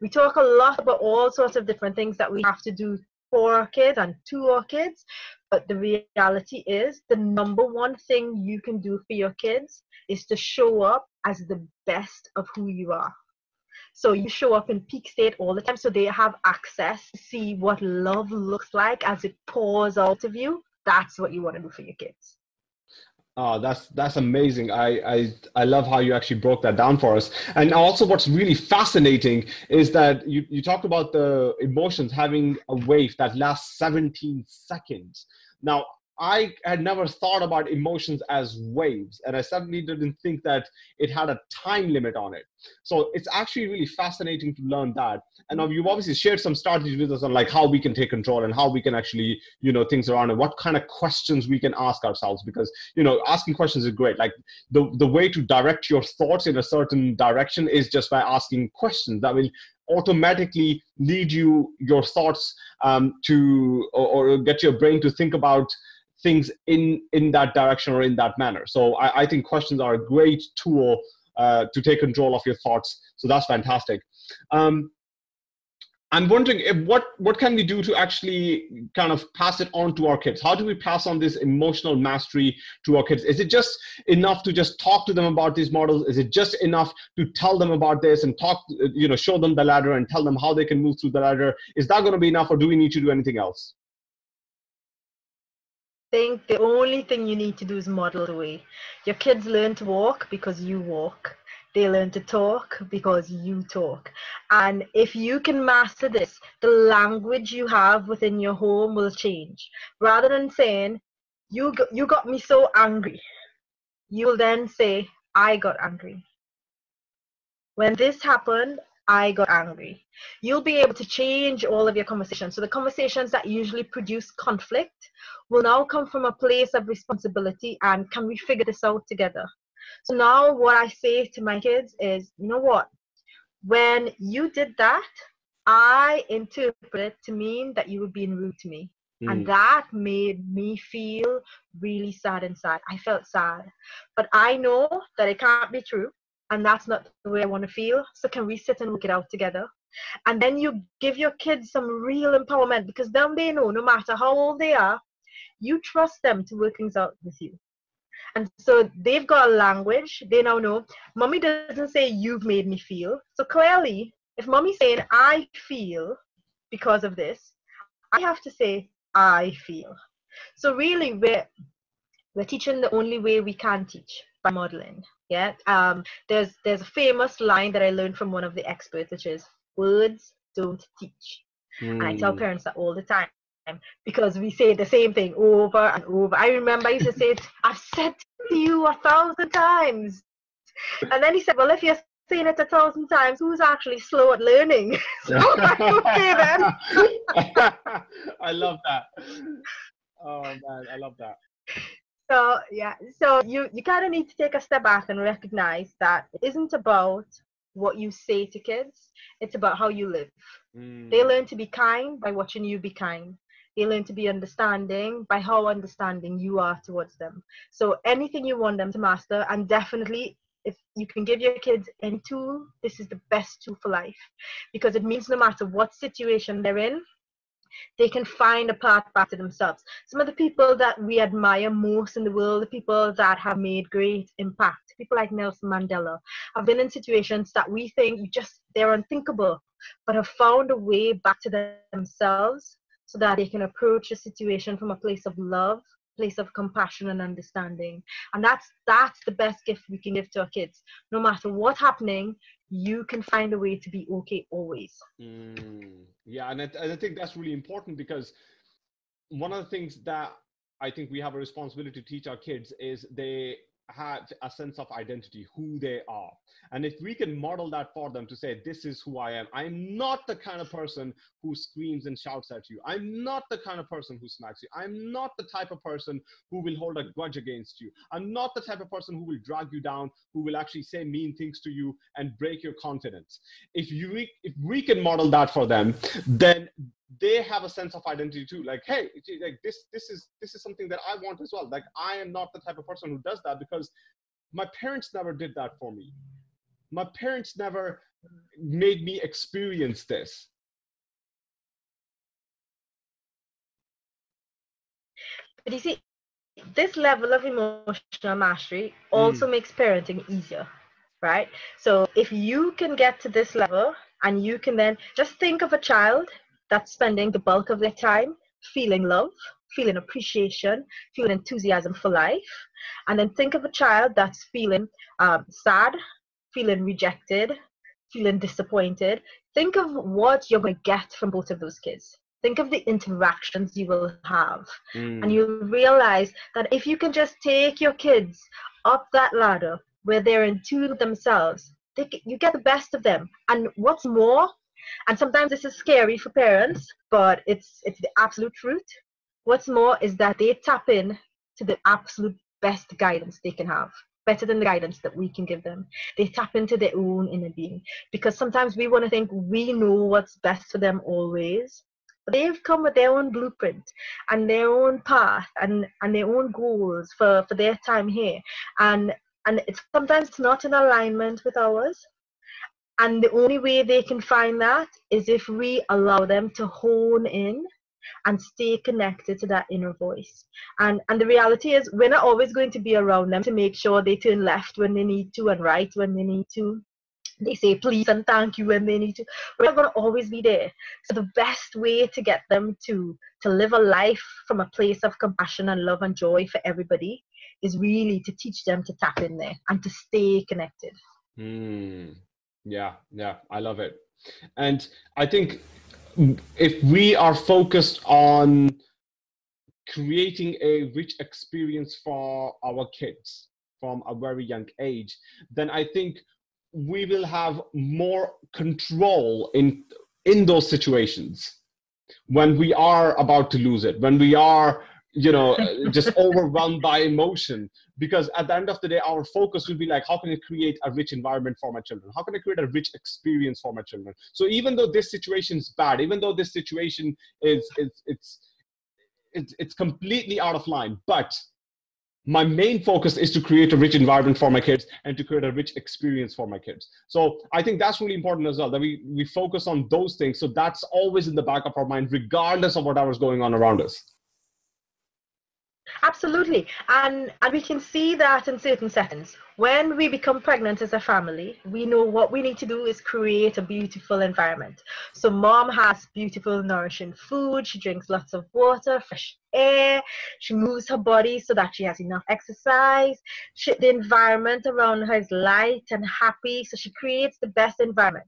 We talk a lot about all sorts of different things that we have to do for our kids and to our kids, but the reality is the number one thing you can do for your kids is to show up as the best of who you are. So you show up in peak state all the time, so they have access to see what love looks like as it pours out of you. That's what you want to do for your kids. Oh, that's that's amazing. I, I I love how you actually broke that down for us. And also what's really fascinating is that you, you talked about the emotions having a wave that lasts seventeen seconds. Now, I had never thought about emotions as waves, and I certainly didn't think that it had a time limit on it. So it's actually really fascinating to learn that. And you've obviously shared some strategies with us on like how we can take control and how we can actually, you know, things around and what kind of questions we can ask ourselves, because, you know, asking questions is great. Like the, the way to direct your thoughts in a certain direction is just by asking questions that will automatically lead you, your thoughts um, to, or, or get your brain to think about things in, in that direction or in that manner. So I, I think questions are a great tool Uh, to take control of your thoughts. So that's fantastic. Um, I'm wondering if what, what can we do to actually kind of pass it on to our kids? How do we pass on this emotional mastery to our kids? Is it just enough to just talk to them about these models? Is it just enough to tell them about this and talk, you know, show them the ladder and tell them how they can move through the ladder? Is that going to be enough, or do we need to do anything else? I think the only thing you need to do is model the way. Your kids learn to walk because you walk. They learn to talk because you talk. And if you can master this, the language you have within your home will change. Rather than saying, you got, you got me so angry, you will then say, I got angry. When this happened, I got angry. You'll be able to change all of your conversations. So the conversations that usually produce conflict will now come from a place of responsibility and can we figure this out together? So now what I say to my kids is, you know what? When you did that, I interpret it to mean that you were being rude to me. Mm. And that made me feel really sad inside. I felt sad. But I know that it can't be true. And that's not the way I want to feel. So can we sit and work it out together? And then you give your kids some real empowerment, because then they know, no matter how old they are, you trust them to work things out with you. And so they've got a language. They now know, mommy doesn't say you've made me feel. So clearly, if mommy's saying I feel because of this, I have to say I feel. So really, we're, we're teaching the only way we can teach, by modeling. Yeah, um, there's there's a famous line that I learned from one of the experts, which is words don't teach. Mm. And I tell parents that all the time, because we say the same thing over and over. I remember I used to say, I've said to you a thousand times. And then he said, well, if you're saying it a thousand times, who's actually slow at learning? So I, okay then. I love that. Oh man, I love that. So, yeah, so you, you kind of need to take a step back and recognize that it isn't about what you say to kids. It's about how you live. Mm. They learn to be kind by watching you be kind. They learn to be understanding by how understanding you are towards them. So anything you want them to master, and definitely if you can give your kids any tool, this is the best tool for life, because it means no matter what situation they're in, they can find a path back to themselves. Some of the people that we admire most in the world, the people that have made great impact, people like Nelson Mandela, have been in situations that we think you just, they're unthinkable, but have found a way back to themselves so that they can approach a situation from a place of love, place of compassion and understanding. And that's, that's the best gift we can give to our kids. No matter what's happening, you can find a way to be okay always. Mm, yeah, and I, and I think that's really important, because one of the things that I think we have a responsibility to teach our kids is they have a sense of identity, who they are. And if we can model that for them to say, this is who I am. I'm not the kind of person who screams and shouts at you. I'm not the kind of person who smacks you. I'm not the type of person who will hold a grudge against you. I'm not the type of person who will drag you down, who will actually say mean things to you and break your confidence. If you, if we can model that for them, then they have a sense of identity too. Like, hey, like this, this is, this is something that I want as well. Like, I am not the type of person who does that because my parents never did that for me. My parents never made me experience this. But you see, this level of emotional mastery also mm. makes parenting easier, right? So if you can get to this level, and you can then just think of a child that's spending the bulk of their time feeling love, feeling appreciation, feeling enthusiasm for life. And then think of a child that's feeling um, sad, feeling rejected, feeling disappointed. Think of what you're going to get from both of those kids. think of the interactions you will have. Mm. And you'll realize that if you can just take your kids up that ladder where they're in tune with themselves, they, you get the best of them. And what's more, and sometimes this is scary for parents, but it's, it's the absolute truth. What's more is that they tap in to the absolute best guidance they can have, better than the guidance that we can give them. They tap into their own inner being, because sometimes we want to think we know what's best for them always. They've come with their own blueprint and their own path and, and their own goals for, for their time here. And, and it's, sometimes it's not in alignment with ours. And the only way they can find that is if we allow them to hone in and stay connected to that inner voice. And, and the reality is we're not always going to be around them to make sure they turn left when they need to and right when they need to. They say please and thank you when they need to. We're not going to always be there. So the best way to get them to, to live a life from a place of compassion and love and joy for everybody is really to teach them to tap in there and to stay connected. Mm. Yeah, yeah, I love it. And I think if we are focused on creating a rich experience for our kids from a very young age, then I think we will have more control in in those situations when we are about to lose it, when we are, you know, just overwhelmed by emotion. Because at the end of the day, our focus will be like, how can I create a rich environment for my children? How can I create a rich experience for my children? So even though this situation is bad, even though this situation is it's it's it's, it's completely out of line, but my main focus is to create a rich environment for my kids and to create a rich experience for my kids. So I think that's really important as well, that we, we focus on those things. So that's always in the back of our mind, regardless of whatever's going on around us. Absolutely. And, and we can see that in certain settings. When we become pregnant as a family, we know what we need to do is create a beautiful environment. So mom has beautiful, nourishing food. She drinks lots of water, fresh air. She moves her body so that she has enough exercise. She, the environment around her is light and happy. So she creates the best environment.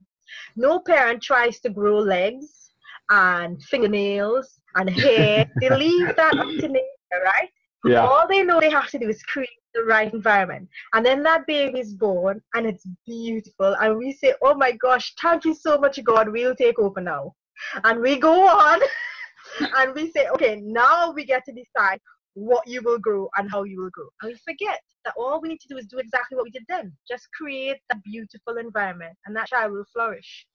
No parent tries to grow legs and fingernails and hair. They leave that up to nature. Right? Yeah. All they know they have to do is create the right environment. And then that baby is born and it's beautiful. And we say, oh my gosh, thank you so much, God. We'll take over now. And we go on and we say, okay, now we get to decide what you will grow and how you will grow. And we forget that all we need to do is do exactly what we did then. Just create a beautiful environment and that child will flourish.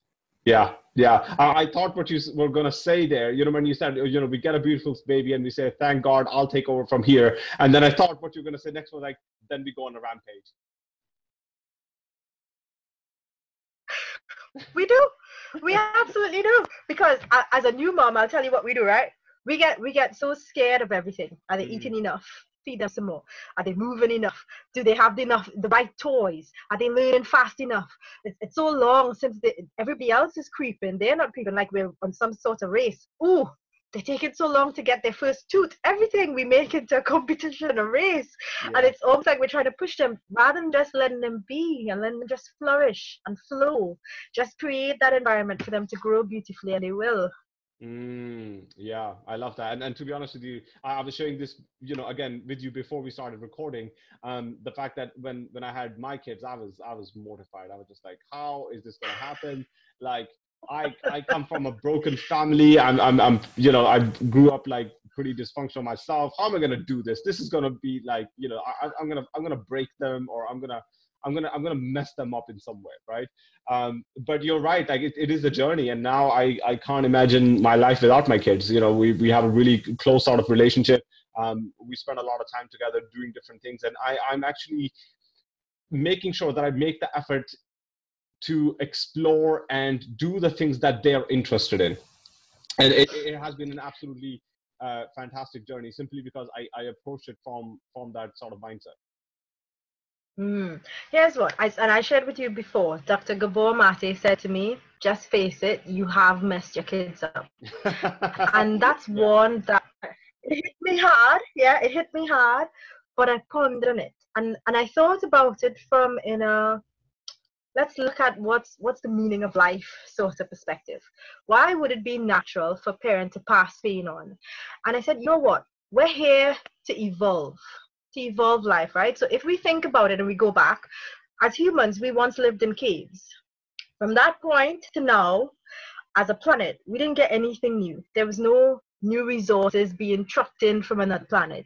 Yeah, yeah. I, I thought what you were going to say there, you know, when you said, you know, we get a beautiful baby and we say, thank God, I'll take over from here. And then I thought what you were going to say next was like, then we go on a rampage. We do. We absolutely do. Because uh, as a new mom, I'll tell you what we do, right? We get, we get so scared of everything. Are they mm-hmm. eating enough? Feed them some more. Are they moving enough? Do they have enough the right toys? Are they learning fast enough? It's, it's so long since they, everybody else is creeping. They're not creeping like we're on some sort of race. Ooh, they're taking so long to get their first tooth. Everything we make into a competition, a race. Yeah. And it's almost like we're trying to push them rather than just letting them be and letting them just flourish and flow. Just create that environment for them to grow beautifully and they will. Mm, yeah, I love that. And, and to be honest with you, I, I was sharing this, you know, again with you before we started recording. Um, the fact that when when I had my kids, I was I was mortified. I was just like, how is this going to happen? Like, I I come from a broken family. I'm I'm I'm you know I grew up like pretty dysfunctional myself. How am I going to do this? This is going to be like, you know, I, I'm gonna I'm gonna break them, or I'm gonna. I'm gonna I'm gonna mess them up in some way, right? Um, but you're right, like it, it is a journey, and now I, I can't imagine my life without my kids. You know, we we have a really close sort of relationship. Um, we spend a lot of time together doing different things, and I I'm actually making sure that I make the effort to explore and do the things that they're interested in, and it, it has been an absolutely uh, fantastic journey, simply because I I approached it from from that sort of mindset. Mm. Here's what, I, and I shared with you before, Doctor Gabor Maté said to me, just face it, you have messed your kids up. And that's one that it hit me hard, yeah, it hit me hard, but I pondered on it. And, and I thought about it from in a, let's look at what's, what's the meaning of life sort of perspective. Why would it be natural for a parent to pass pain on? And I said, you know what? We're here to evolve, to evolve life, right? So if we think about it and we go back, as humans, we once lived in caves. From that point to now, as a planet, we didn't get anything new. There was no new resources being trucked in from another planet.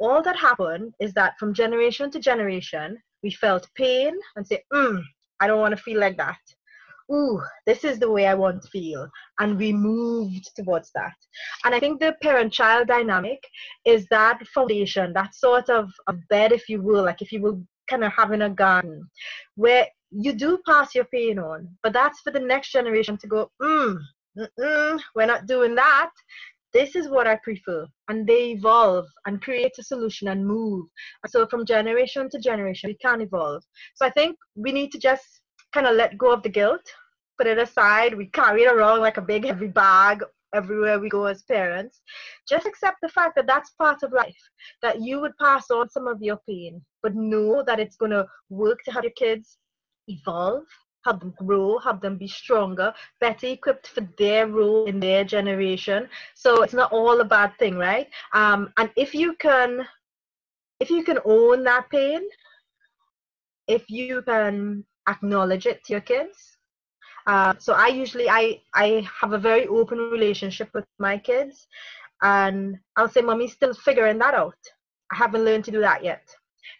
All that happened is that from generation to generation, we felt pain and said, mm, I don't want to feel like that. Ooh, this is the way I want to feel. And we moved towards that. And I think the parent-child dynamic is that foundation, that sort of a bed, if you will, like if you will kind of having a garden, where you do pass your pain on, but that's for the next generation to go, mm, mm-mm, we're not doing that. This is what I prefer. And they evolve and create a solution and move. And so from generation to generation, we can evolve. So I think we need to just kind of let go of the guilt, put it aside. We carry it around like a big heavy bag everywhere we go as parents. Just accept the fact that that's part of life, that you would pass on some of your pain, but know that it's going to work to have your kids evolve, have them grow, have them be stronger, better equipped for their role in their generation. So it's not all a bad thing, right? Um, and if you can, if you can own that pain, if you can acknowledge it to your kids. Uh, so I usually, I, I have a very open relationship with my kids, and I'll say, Mommy's still figuring that out. I haven't learned to do that yet.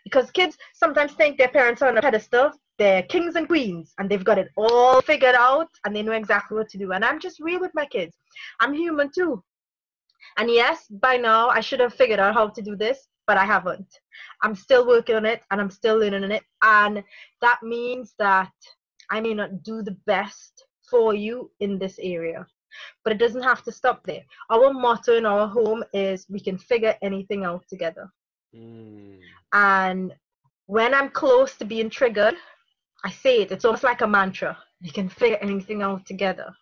Because kids sometimes think their parents are on a pedestal, they're kings and queens, and they've got it all figured out, and they know exactly what to do. And I'm just real with my kids. I'm human too. And yes, by now, I should have figured out how to do this, but I haven't. I'm still working on it, and I'm still learning on it. And that means that I may not do the best for you in this area, but it doesn't have to stop there. Our motto in our home is, we can figure anything out together. Mm. And when I'm close to being triggered, I say it. It's almost like a mantra. We can figure anything out together.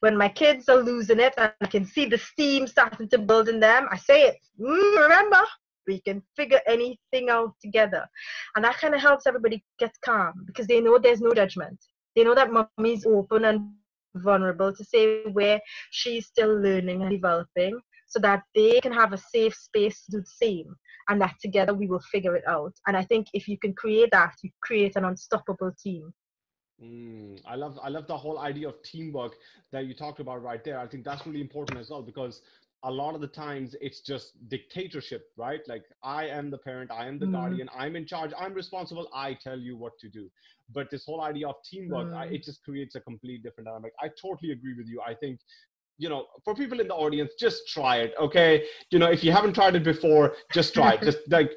When my kids are losing it and I can see the steam starting to build in them, I say it. Mm, remember, we can figure anything out together. And that kind of helps everybody get calm, because they know there's no judgment. They know that Mommy's open and vulnerable to say where she's still learning and developing, so that they can have a safe space to do the same, and that together we will figure it out. And I think if you can create that, you create an unstoppable team. Mm, I love I love the whole idea of teamwork that you talked about right there. I think that's really important as well, because a lot of the times it's just dictatorship, right? Like, I am the parent, I am the mm. guardian, I'm in charge, I'm responsible, I tell you what to do. But this whole idea of teamwork, mm. I, it just creates a complete different dynamic. I totally agree with you. I think, you know, for people in the audience, just try it, okay? You know, if you haven't tried it before, just try it. Just like,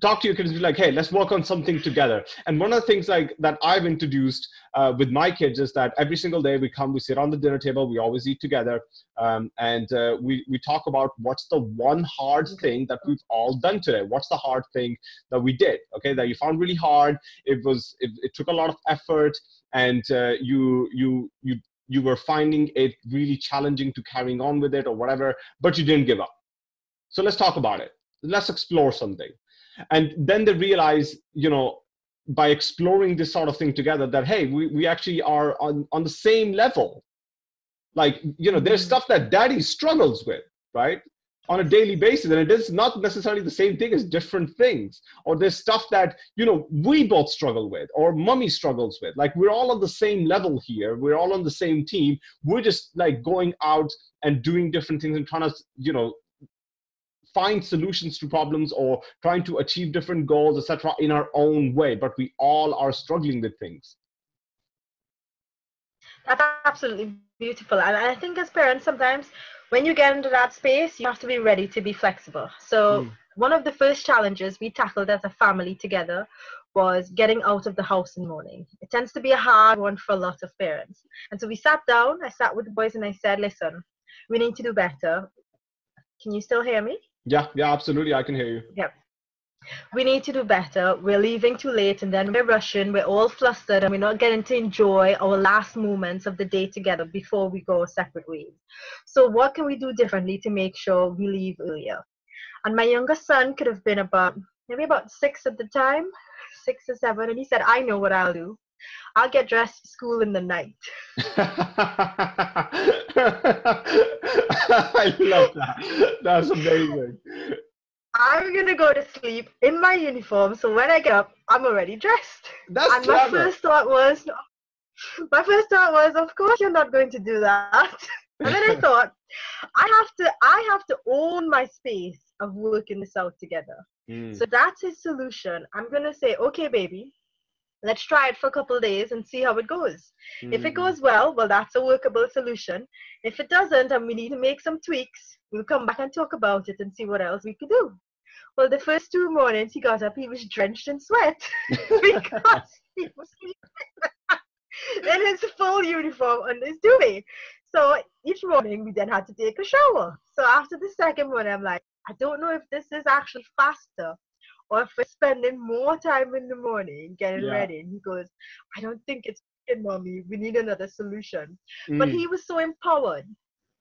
talk to your kids and be like, hey, let's work on something together. And one of the things like that I've introduced uh, with my kids is that every single day we come, we sit on the dinner table, we always eat together, um, and uh, we, we talk about what's the one hard thing that we've all done today. What's the hard thing that we did, okay, that you found really hard, it, was, it, it took a lot of effort, and uh, you, you, you, you were finding it really challenging to carrying on with it or whatever, but you didn't give up. So let's talk about it. Let's explore something. And then they realize, you know, by exploring this sort of thing together, that, hey, we, we actually are on, on the same level. Like, you know, there's stuff that daddy struggles with, right? On a daily basis. And it is not necessarily the same thing, as different things. Or there's stuff that, you know, we both struggle with, or mommy struggles with. Like, we're all on the same level here. We're all on the same team. We're just like going out and doing different things and trying to, you know, find solutions to problems, or trying to achieve different goals, et cetera, in our own way. But we all are struggling with things. That's absolutely beautiful. And I think as parents, sometimes when you get into that space, you have to be ready to be flexible. So mm. one of the first challenges we tackled as a family together was getting out of the house in the morning. It tends to be a hard one for a lot of parents. And so we sat down, I sat with the boys and I said, listen, we need to do better. Can you still hear me? Yeah, yeah, absolutely. I can hear you. Yep. We need to do better. We're leaving too late, and then we're rushing. We're all flustered, and we're not getting to enjoy our last moments of the day together before we go separate ways. So what can we do differently to make sure we leave earlier? And my younger son could have been about, maybe about six at the time, six or seven. And he said, I know what I'll do. I'll get dressed for school in the night. I love that. That's amazing. I'm going to go to sleep in my uniform, so when I get up, I'm already dressed. That's and clever. My first thought was, my first thought was, of course you're not going to do that. And then I thought, I have to, I have to own my space of working this out together. Mm. So that's his solution. I'm going to say, okay, baby, let's try it for a couple of days and see how it goes. Mm. If it goes well, well, that's a workable solution. If it doesn't, and we need to make some tweaks, we'll come back and talk about it and see what else we could do. Well, the first two mornings he got up, he was drenched in sweat because he was sleeping in his full uniform on his duvet. So each morning we then had to take a shower. So after the second one, I'm like, I don't know if this is actually faster or if we're spending more time in the morning getting yeah. ready. And he goes, I don't think it's working, mommy. We need another solution. Mm. But he was so empowered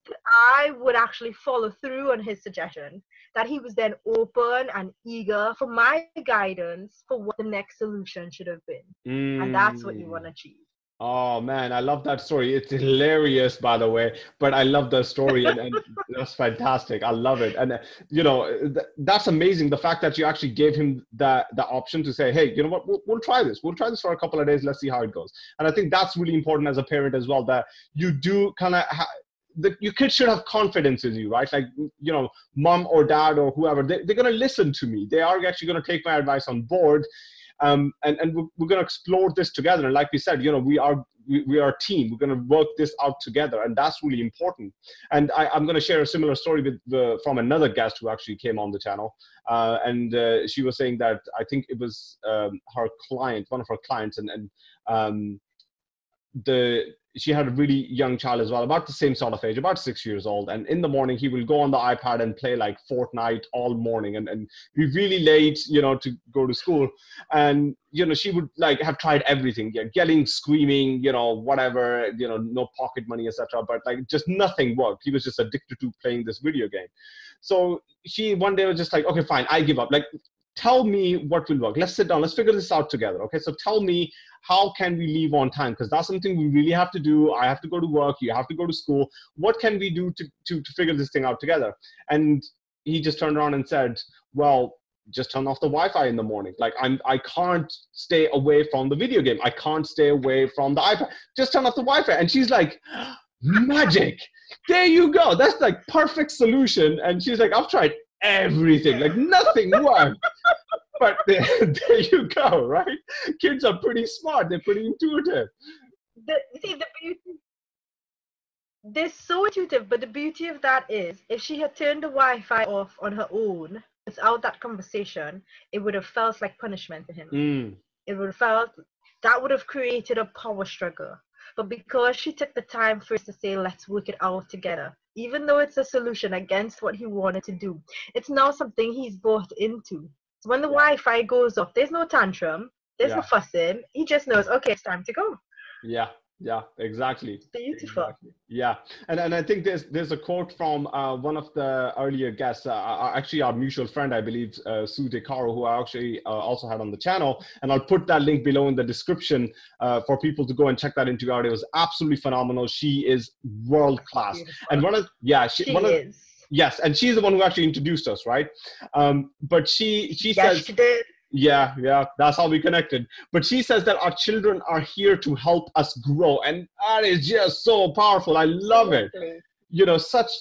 that I would actually follow through on his suggestion, that he was then open and eager for my guidance for what the next solution should have been. Mm. And that's what you want to achieve. Oh man, I love that story. It's hilarious, by the way, but I love the story and, and that's fantastic. I love it. And uh, you know, th that's amazing. The fact that you actually gave him the, the option to say, hey, you know what, we'll, we'll try this. We'll try this for a couple of days. Let's see how it goes. And I think that's really important as a parent as well, that you do kind of, that your kids should have confidence in you, right? Like, you know, mom or dad or whoever, they, they're going to listen to me. They are actually going to take my advice on board. Um, and, and we're, we're going to explore this together. And like we said, you know, we are, we, we are a team. We're going to work this out together. And that's really important. And I, I'm going to share a similar story with the, from another guest who actually came on the channel. Uh, and uh, she was saying that I think it was um, her client, one of her clients, and, and um, the she had a really young child as well, about the same sort of age, about six years old. And in the morning, he will go on the iPad and play like Fortnite all morning and, and be really late, you know, to go to school. And, you know, she would like have tried everything, yeah, yelling, screaming, you know, whatever, you know, no pocket money, et cetera. But like just nothing worked. He was just addicted to playing this video game. So she one day was just like, okay, fine, I give up. Like, tell me what will work. Let's sit down. Let's figure this out together. Okay. So tell me, how can we leave on time? Because that's something we really have to do. I have to go to work. You have to go to school. What can we do to, to, to figure this thing out together? And he just turned around and said, well, just turn off the Wi-Fi in the morning. Like I'm, I can't stay away from the video game. I can't stay away from the iPad. Just turn off the Wi-Fi. And she's like, magic. There you go. That's like perfect solution. And she's like, I've tried everything, like nothing worked. But there, there you go, right? Kids are pretty smart. They're pretty intuitive. The, see, the beauty, they're so intuitive, but the beauty of that is if she had turned the Wi-Fi off on her own without that conversation, it would have felt like punishment to him. Mm. It would have felt, that would have created a power struggle. But because she took the time first to say, let's work it out together, even though it's a solution against what he wanted to do, it's now something he's bought into. So when the yeah. Wi-Fi goes off, there's no tantrum, there's yeah. no fussing. He just knows, okay, it's time to go. Yeah, yeah, exactly. It's beautiful. Exactly. Yeah, and and I think there's there's a quote from uh, one of the earlier guests, uh, actually our mutual friend, I believe, uh, Sue DeCaro, who I actually uh, also had on the channel, and I'll put that link below in the description uh, for people to go and check that interview out. It was absolutely phenomenal. She is world class, beautiful. And one of yeah, she, she one is. Of, Yes, and she's the one who actually introduced us, right? Um, but she she yes, says, she did. yeah, yeah, that's how we connected. But she says that our children are here to help us grow, and that is just so powerful. I love Absolutely. it. You know, such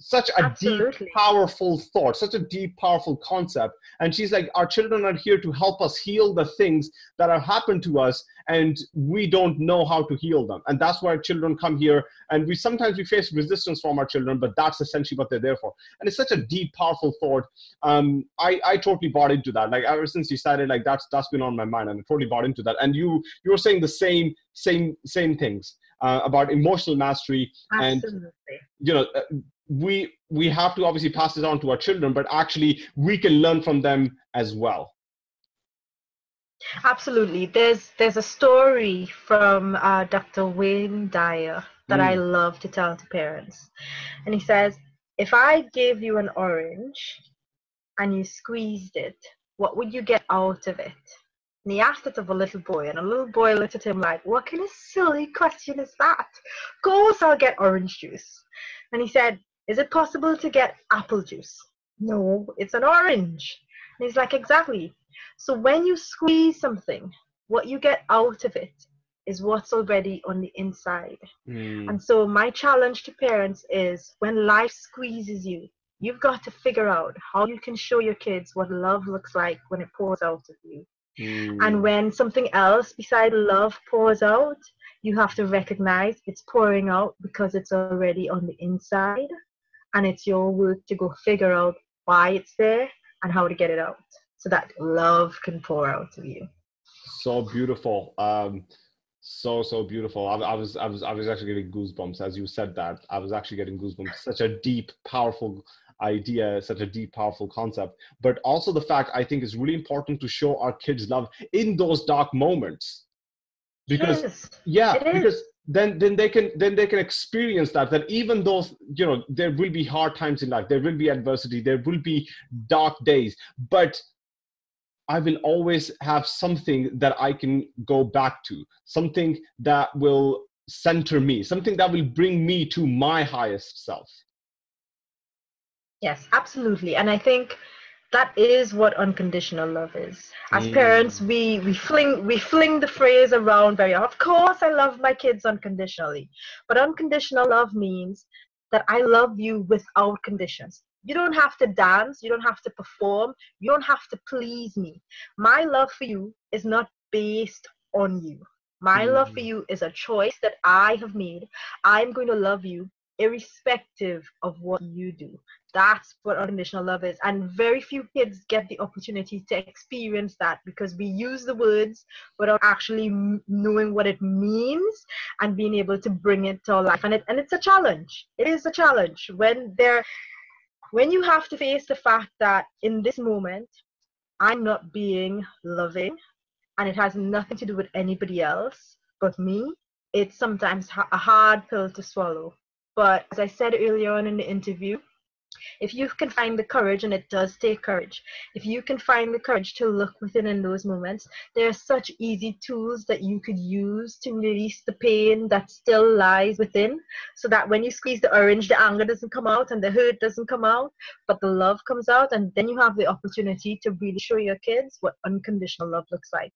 such a Absolutely. deep, powerful thought, such a deep, powerful concept. And she's like, our children are here to help us heal the things that have happened to us, and we don't know how to heal them. And that's why our children come here. And we sometimes we face resistance from our children, but that's essentially what they're there for. And it's such a deep, powerful thought. Um, I, I totally bought into that. Like ever since you started, like that's, that's been on my mind, and I totally bought into that. And you, you were saying the same, same, same things uh, about emotional mastery. Absolutely. And, you know, we, we have to obviously pass this on to our children, but actually we can learn from them as well. Absolutely. There's there's a story from uh, Doctor Wayne Dyer that mm. I love to tell to parents. And he says, if I gave you an orange and you squeezed it, what would you get out of it? and he asked it of a little boy, and a little boy looked at him like, what kind of silly question is that? Of course I'll get orange juice. And he said, is it possible to get apple juice? No, it's an orange. And he's like, exactly. So when you squeeze something, what you get out of it is what's already on the inside. Mm. And so my challenge to parents is, when life squeezes you, you've got to figure out how you can show your kids what love looks like when it pours out of you. Mm. And when something else beside love pours out, you have to recognize it's pouring out because it's already on the inside, and it's your work to go figure out why it's there and how to get it out so that love can pour out of you. So beautiful. Um, so, so beautiful. I, I was, I was, I was actually getting goosebumps as you said that. I was actually getting goosebumps. Such a deep, powerful idea, such a deep, powerful concept. But also the fact, I think, is really important to show our kids love in those dark moments, because yes, yeah, because then, then they can, then they can experience that, that even though, you know, there will be hard times in life, there will be adversity, there will be dark days, but I will always have something that I can go back to, something that will center me, something that will bring me to my highest self. Yes, absolutely. And I think that is what unconditional love is. As mm. parents, we, we, fling, we fling the phrase around very often. Of course, I love my kids unconditionally. But unconditional love means that I love you without conditions. You don't have to dance. You don't have to perform. You don't have to please me. My love for you is not based on you. My mm. love for you is a choice that I have made. I'm going to love you irrespective of what you do. That's what unconditional love is. And very few kids get the opportunity to experience that, because we use the words without actually knowing what it means and being able to bring it to our life. And, it, and it's a challenge. It is a challenge when they're... When you have to face the fact that in this moment, I'm not being loving, and it has nothing to do with anybody else but me, it's sometimes a hard pill to swallow. But as I said earlier on in the interview, if you can find the courage, and it does take courage, if you can find the courage to look within in those moments, there are such easy tools that you could use to release the pain that still lies within, so that when you squeeze the orange, the anger doesn't come out and the hurt doesn't come out, but the love comes out. And then you have the opportunity to really show your kids what unconditional love looks like.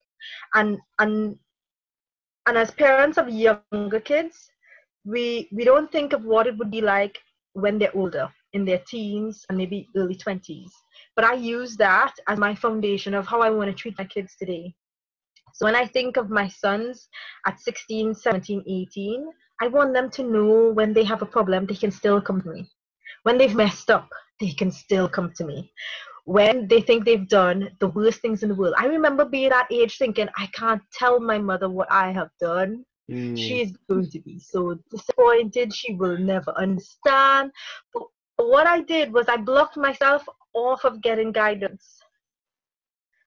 And, and, and as parents of younger kids, we, we don't think of what it would be like when they're older, in their teens and maybe early twenties. But I use that as my foundation of how I want to treat my kids today. So when I think of my sons at sixteen, seventeen, eighteen, I want them to know when they have a problem, they can still come to me. When they've messed up, they can still come to me. When they think they've done the worst things in the world. I remember being that age thinking, I can't tell my mother what I have done. Mm. She's going to be so disappointed. She will never understand. But what I did was I blocked myself off of getting guidance.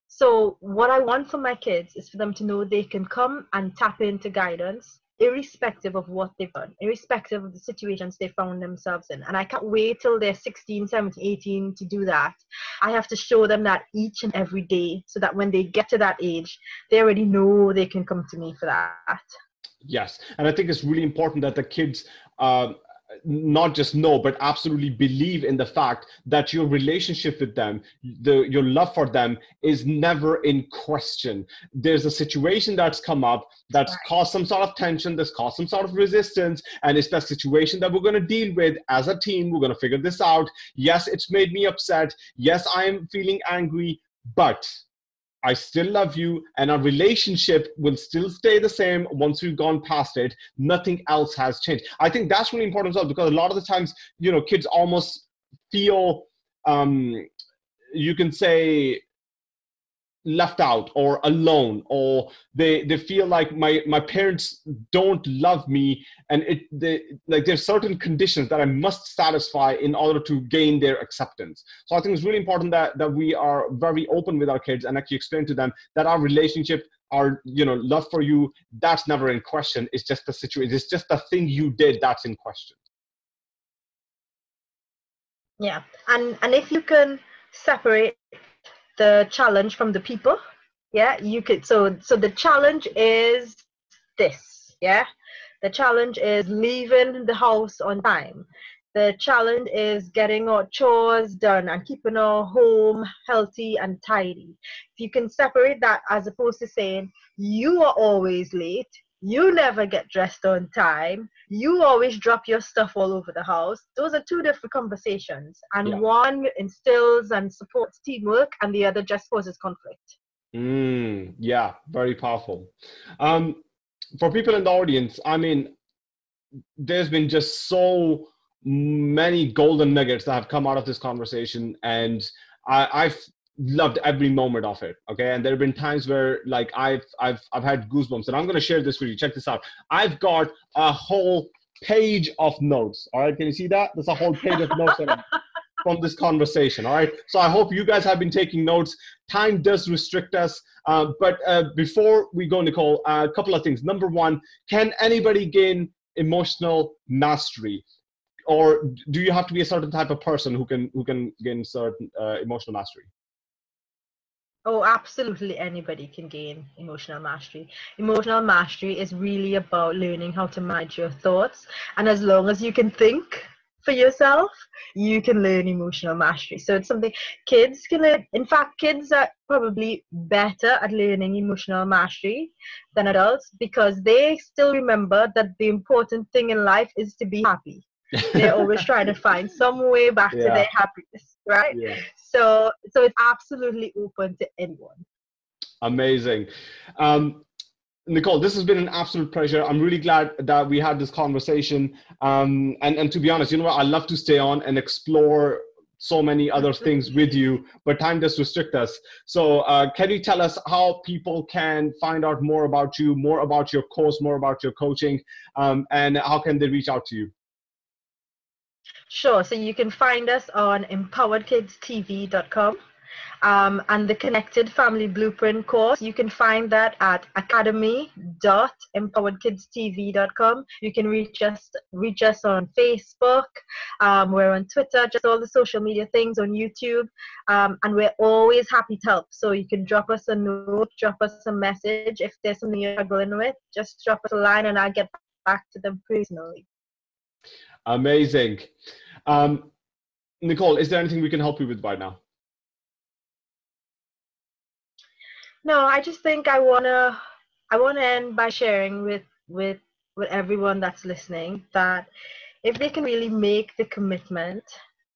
So what I want for my kids is for them to know they can come and tap into guidance, irrespective of what they've done, irrespective of the situations they found themselves in. And I can't wait till they're sixteen, seventeen, eighteen to do that. I have to show them that each and every day, so that when they get to that age, they already know they can come to me for that. Yes. And I think it's really important that the kids uh, not just know, but absolutely believe in the fact that your relationship with them, the, your love for them is never in question. There's a situation that's come up that's caused some sort of tension, that's caused some sort of resistance, and it's that situation that we're going to deal with as a team. We're going to figure this out. Yes, it's made me upset. Yes, I'm feeling angry, but I still love you, and our relationship will still stay the same once we've gone past it. Nothing else has changed. I think that's really important as well, because a lot of the times, you know, kids almost feel, um, you can say, left out or alone, or they they feel like my my parents don't love me, and it they, like there's certain conditions that I must satisfy in order to gain their acceptance. So I think it's really important that that we are very open with our kids and actually explain to them that our relationship, our you know love for you, that's never in question. It's just the situation. It's just the thing you did that's in question. Yeah, and and if you can separate the challenge from the people, Yeah, you could. So, so the challenge is this. Yeah, the challenge is leaving the house on time. The challenge is getting our chores done and keeping our home healthy and tidy. If you can separate that, as opposed to saying, you are always late, you never get dressed on time, you always drop your stuff all over the house. Those are two different conversations. And yeah. one instills and supports teamwork, and the other just causes conflict. Mm, yeah, very powerful. Um, for people in the audience, I mean, there's been just so many golden nuggets that have come out of this conversation, and I, I've loved every moment of it. Okay, and there have been times where, like, I've I've I've had goosebumps, and I'm going to share this with you. Check this out. I've got a whole page of notes. All right, can you see that? There's a whole page of notes from this conversation. All right. So I hope you guys have been taking notes. Time does restrict us, uh, but uh, before we go, Nicole, uh, a couple of things. Number one, can anybody gain emotional mastery? Or do you have to be a certain type of person who can who can gain certain uh, emotional mastery? Oh, absolutely, anybody can gain emotional mastery. Emotional mastery is really about learning how to manage your thoughts. And as long as you can think for yourself, you can learn emotional mastery. So it's something kids can learn. In fact, kids are probably better at learning emotional mastery than adults, because they still remember that the important thing in life is to be happy. They're always trying to find some way back yeah. to their happiness, right? Yeah. So, so it's absolutely open to anyone. Amazing. Um, Nicole, this has been an absolute pleasure. I'm really glad that we had this conversation. Um, and, and to be honest, you know what? I love to stay on and explore so many other things with you, but time does restrict us. So uh, can you tell us how people can find out more about you, more about your course, more about your coaching, um, and how can they reach out to you? Sure. So you can find us on empowered kids T V dot com, um, and the Connected Family Blueprint course, you can find that at academy dot empowered kids T V dot com. You can reach us, reach us on Facebook. Um, we're on Twitter, just all the social media things, on YouTube. Um, and we're always happy to help. So you can drop us a note, drop us a message. If there's something you're struggling with, just drop us a line and I'll get back to them personally. Amazing. Um, Nicole, is there anything we can help you with right now? No, I just think I wanna I wanna end by sharing with with with everyone that's listening that if they can really make the commitment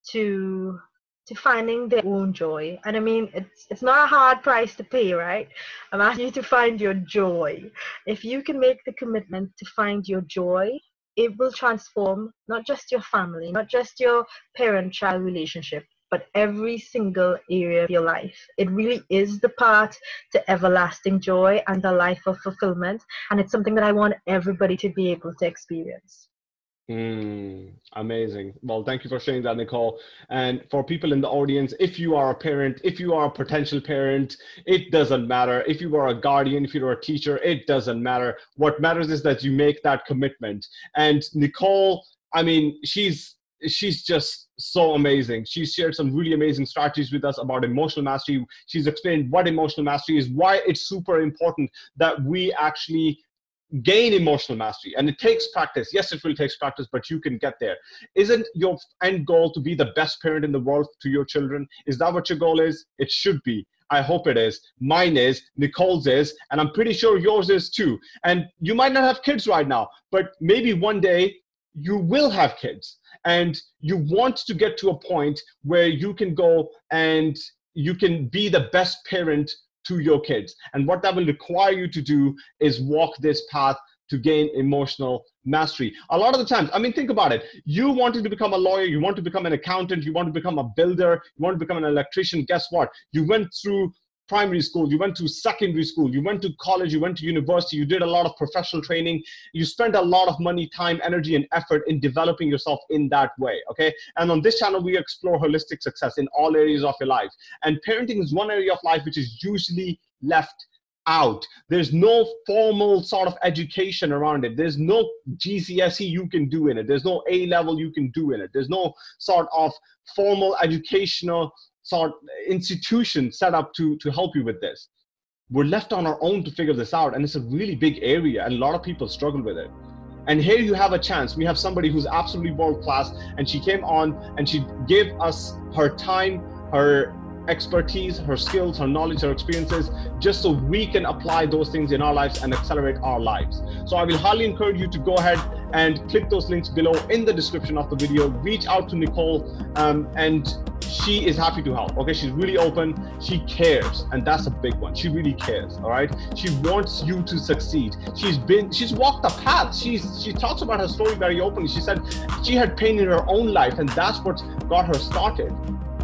to to finding their own joy. And I mean, it's, it's not a hard price to pay, right? I'm asking you to find your joy. If you can make the commitment to find your joy, it will transform not just your family, not just your parent-child relationship, but every single area of your life. It really is the path to everlasting joy and a life of fulfillment. And it's something that I want everybody to be able to experience. Mm, amazing. Well, thank you for sharing that, Nicole. And for people in the audience, if you are a parent, if you are a potential parent, it doesn't matter. If you are a guardian, if you're a teacher, it doesn't matter. What matters is that you make that commitment. And Nicole, I mean, she's she's just so amazing. She's shared some really amazing strategies with us about emotional mastery. She's explained what emotional mastery is, why it's super important that we actually gain emotional mastery. And it takes practice. Yes, it will take practice, but you can get there. Isn't your end goal to be the best parent in the world to your children? Is that what your goal is? It should be. I hope it is. Mine is, Nicole's is, and I'm pretty sure yours is too. And you might not have kids right now, but maybe one day you will have kids. And you want to get to a point where you can go and you can be the best parent to your kids. And what that will require you to do is walk this path to gain emotional mastery. A lot of the times, I mean, think about it. You wanted to become a lawyer, you want to become an accountant, you want to become a builder, you want to become an electrician. Guess what? You went through primary school, you went to secondary school, you went to college, you went to university, you did a lot of professional training, you spent a lot of money, time, energy, and effort in developing yourself in that way, okay? And on this channel, we explore holistic success in all areas of your life. And parenting is one area of life which is usually left out. There's no formal sort of education around it. There's no G C S E you can do in it. There's no A level you can do in it. There's no sort of formal educational sort institution set up to, to help you with this. we're left on our own to figure this out. And it's a really big area, and a lot of people struggle with it. And here you have a chance. We have somebody who's absolutely world-class, and she came on and she gave us her time, her expertise, her skills, her knowledge, her experiences, just so we can apply those things in our lives and accelerate our lives. So I will highly encourage you to go ahead and click those links below in the description of the video. Reach out to Nicole, um, and she is happy to help. Okay, she's really open. She cares, and that's a big one. She really cares. All right, she wants you to succeed. She's been, she's walked the path. She's she talks about her story very openly. She said she had pain in her own life, and that's what got her started.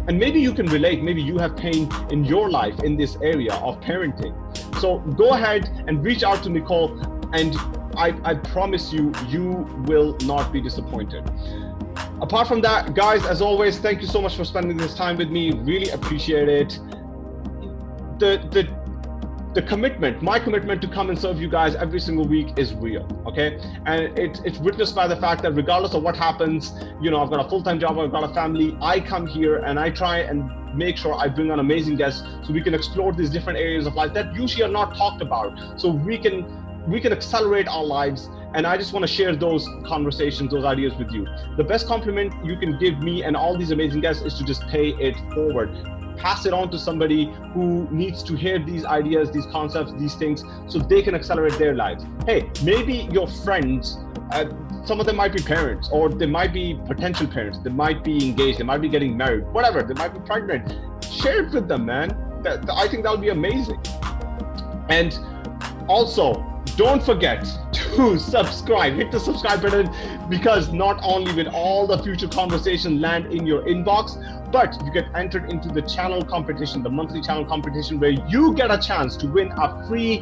And maybe you can relate. Maybe you have pain in your life in this area of parenting. So go ahead and reach out to Nicole, and I, I promise you, you will not be disappointed. Apart from that, guys, as always, thank you so much for spending this time with me. Really appreciate it. The, the, the commitment, my commitment to come and serve you guys every single week is real, okay? And it, it's witnessed by the fact that regardless of what happens, you know, I've got a full-time job, I've got a family, I come here and I try and make sure I bring on amazing guests so we can explore these different areas of life that usually are not talked about. So we can, we can accelerate our lives. And I just want to share those conversations, those ideas with you. The best compliment you can give me and all these amazing guests is to just pay it forward. Pass it on to somebody who needs to hear these ideas, these concepts, these things, so they can accelerate their lives. Hey, maybe your friends, uh, some of them might be parents, or they might be potential parents, they might be engaged, they might be getting married, whatever, they might be pregnant. Share it with them, man. That, I think that would be amazing. And also, don't forget to subscribe, hit the subscribe button, because not only will all the future conversations land in your inbox, but you get entered into the channel competition, the monthly channel competition, where you get a chance to win a free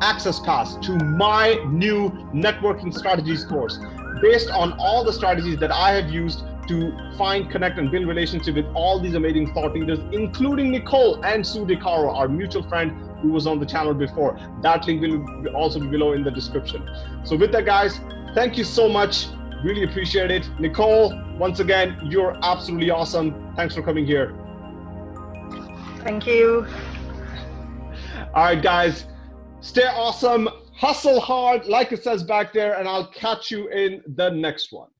access pass to my new networking strategies course, based on all the strategies that I have used to find, connect, and build relationship with all these amazing thought leaders, including Nicole and Sue DeCaro, our mutual friend who was on the channel before. That link will also be below in the description. So with that, guys, thank you so much. Really appreciate it. Nicole, once again, you're absolutely awesome. Thanks for coming here. Thank you. All right, guys, stay awesome, hustle hard, like it says back there, and I'll catch you in the next one.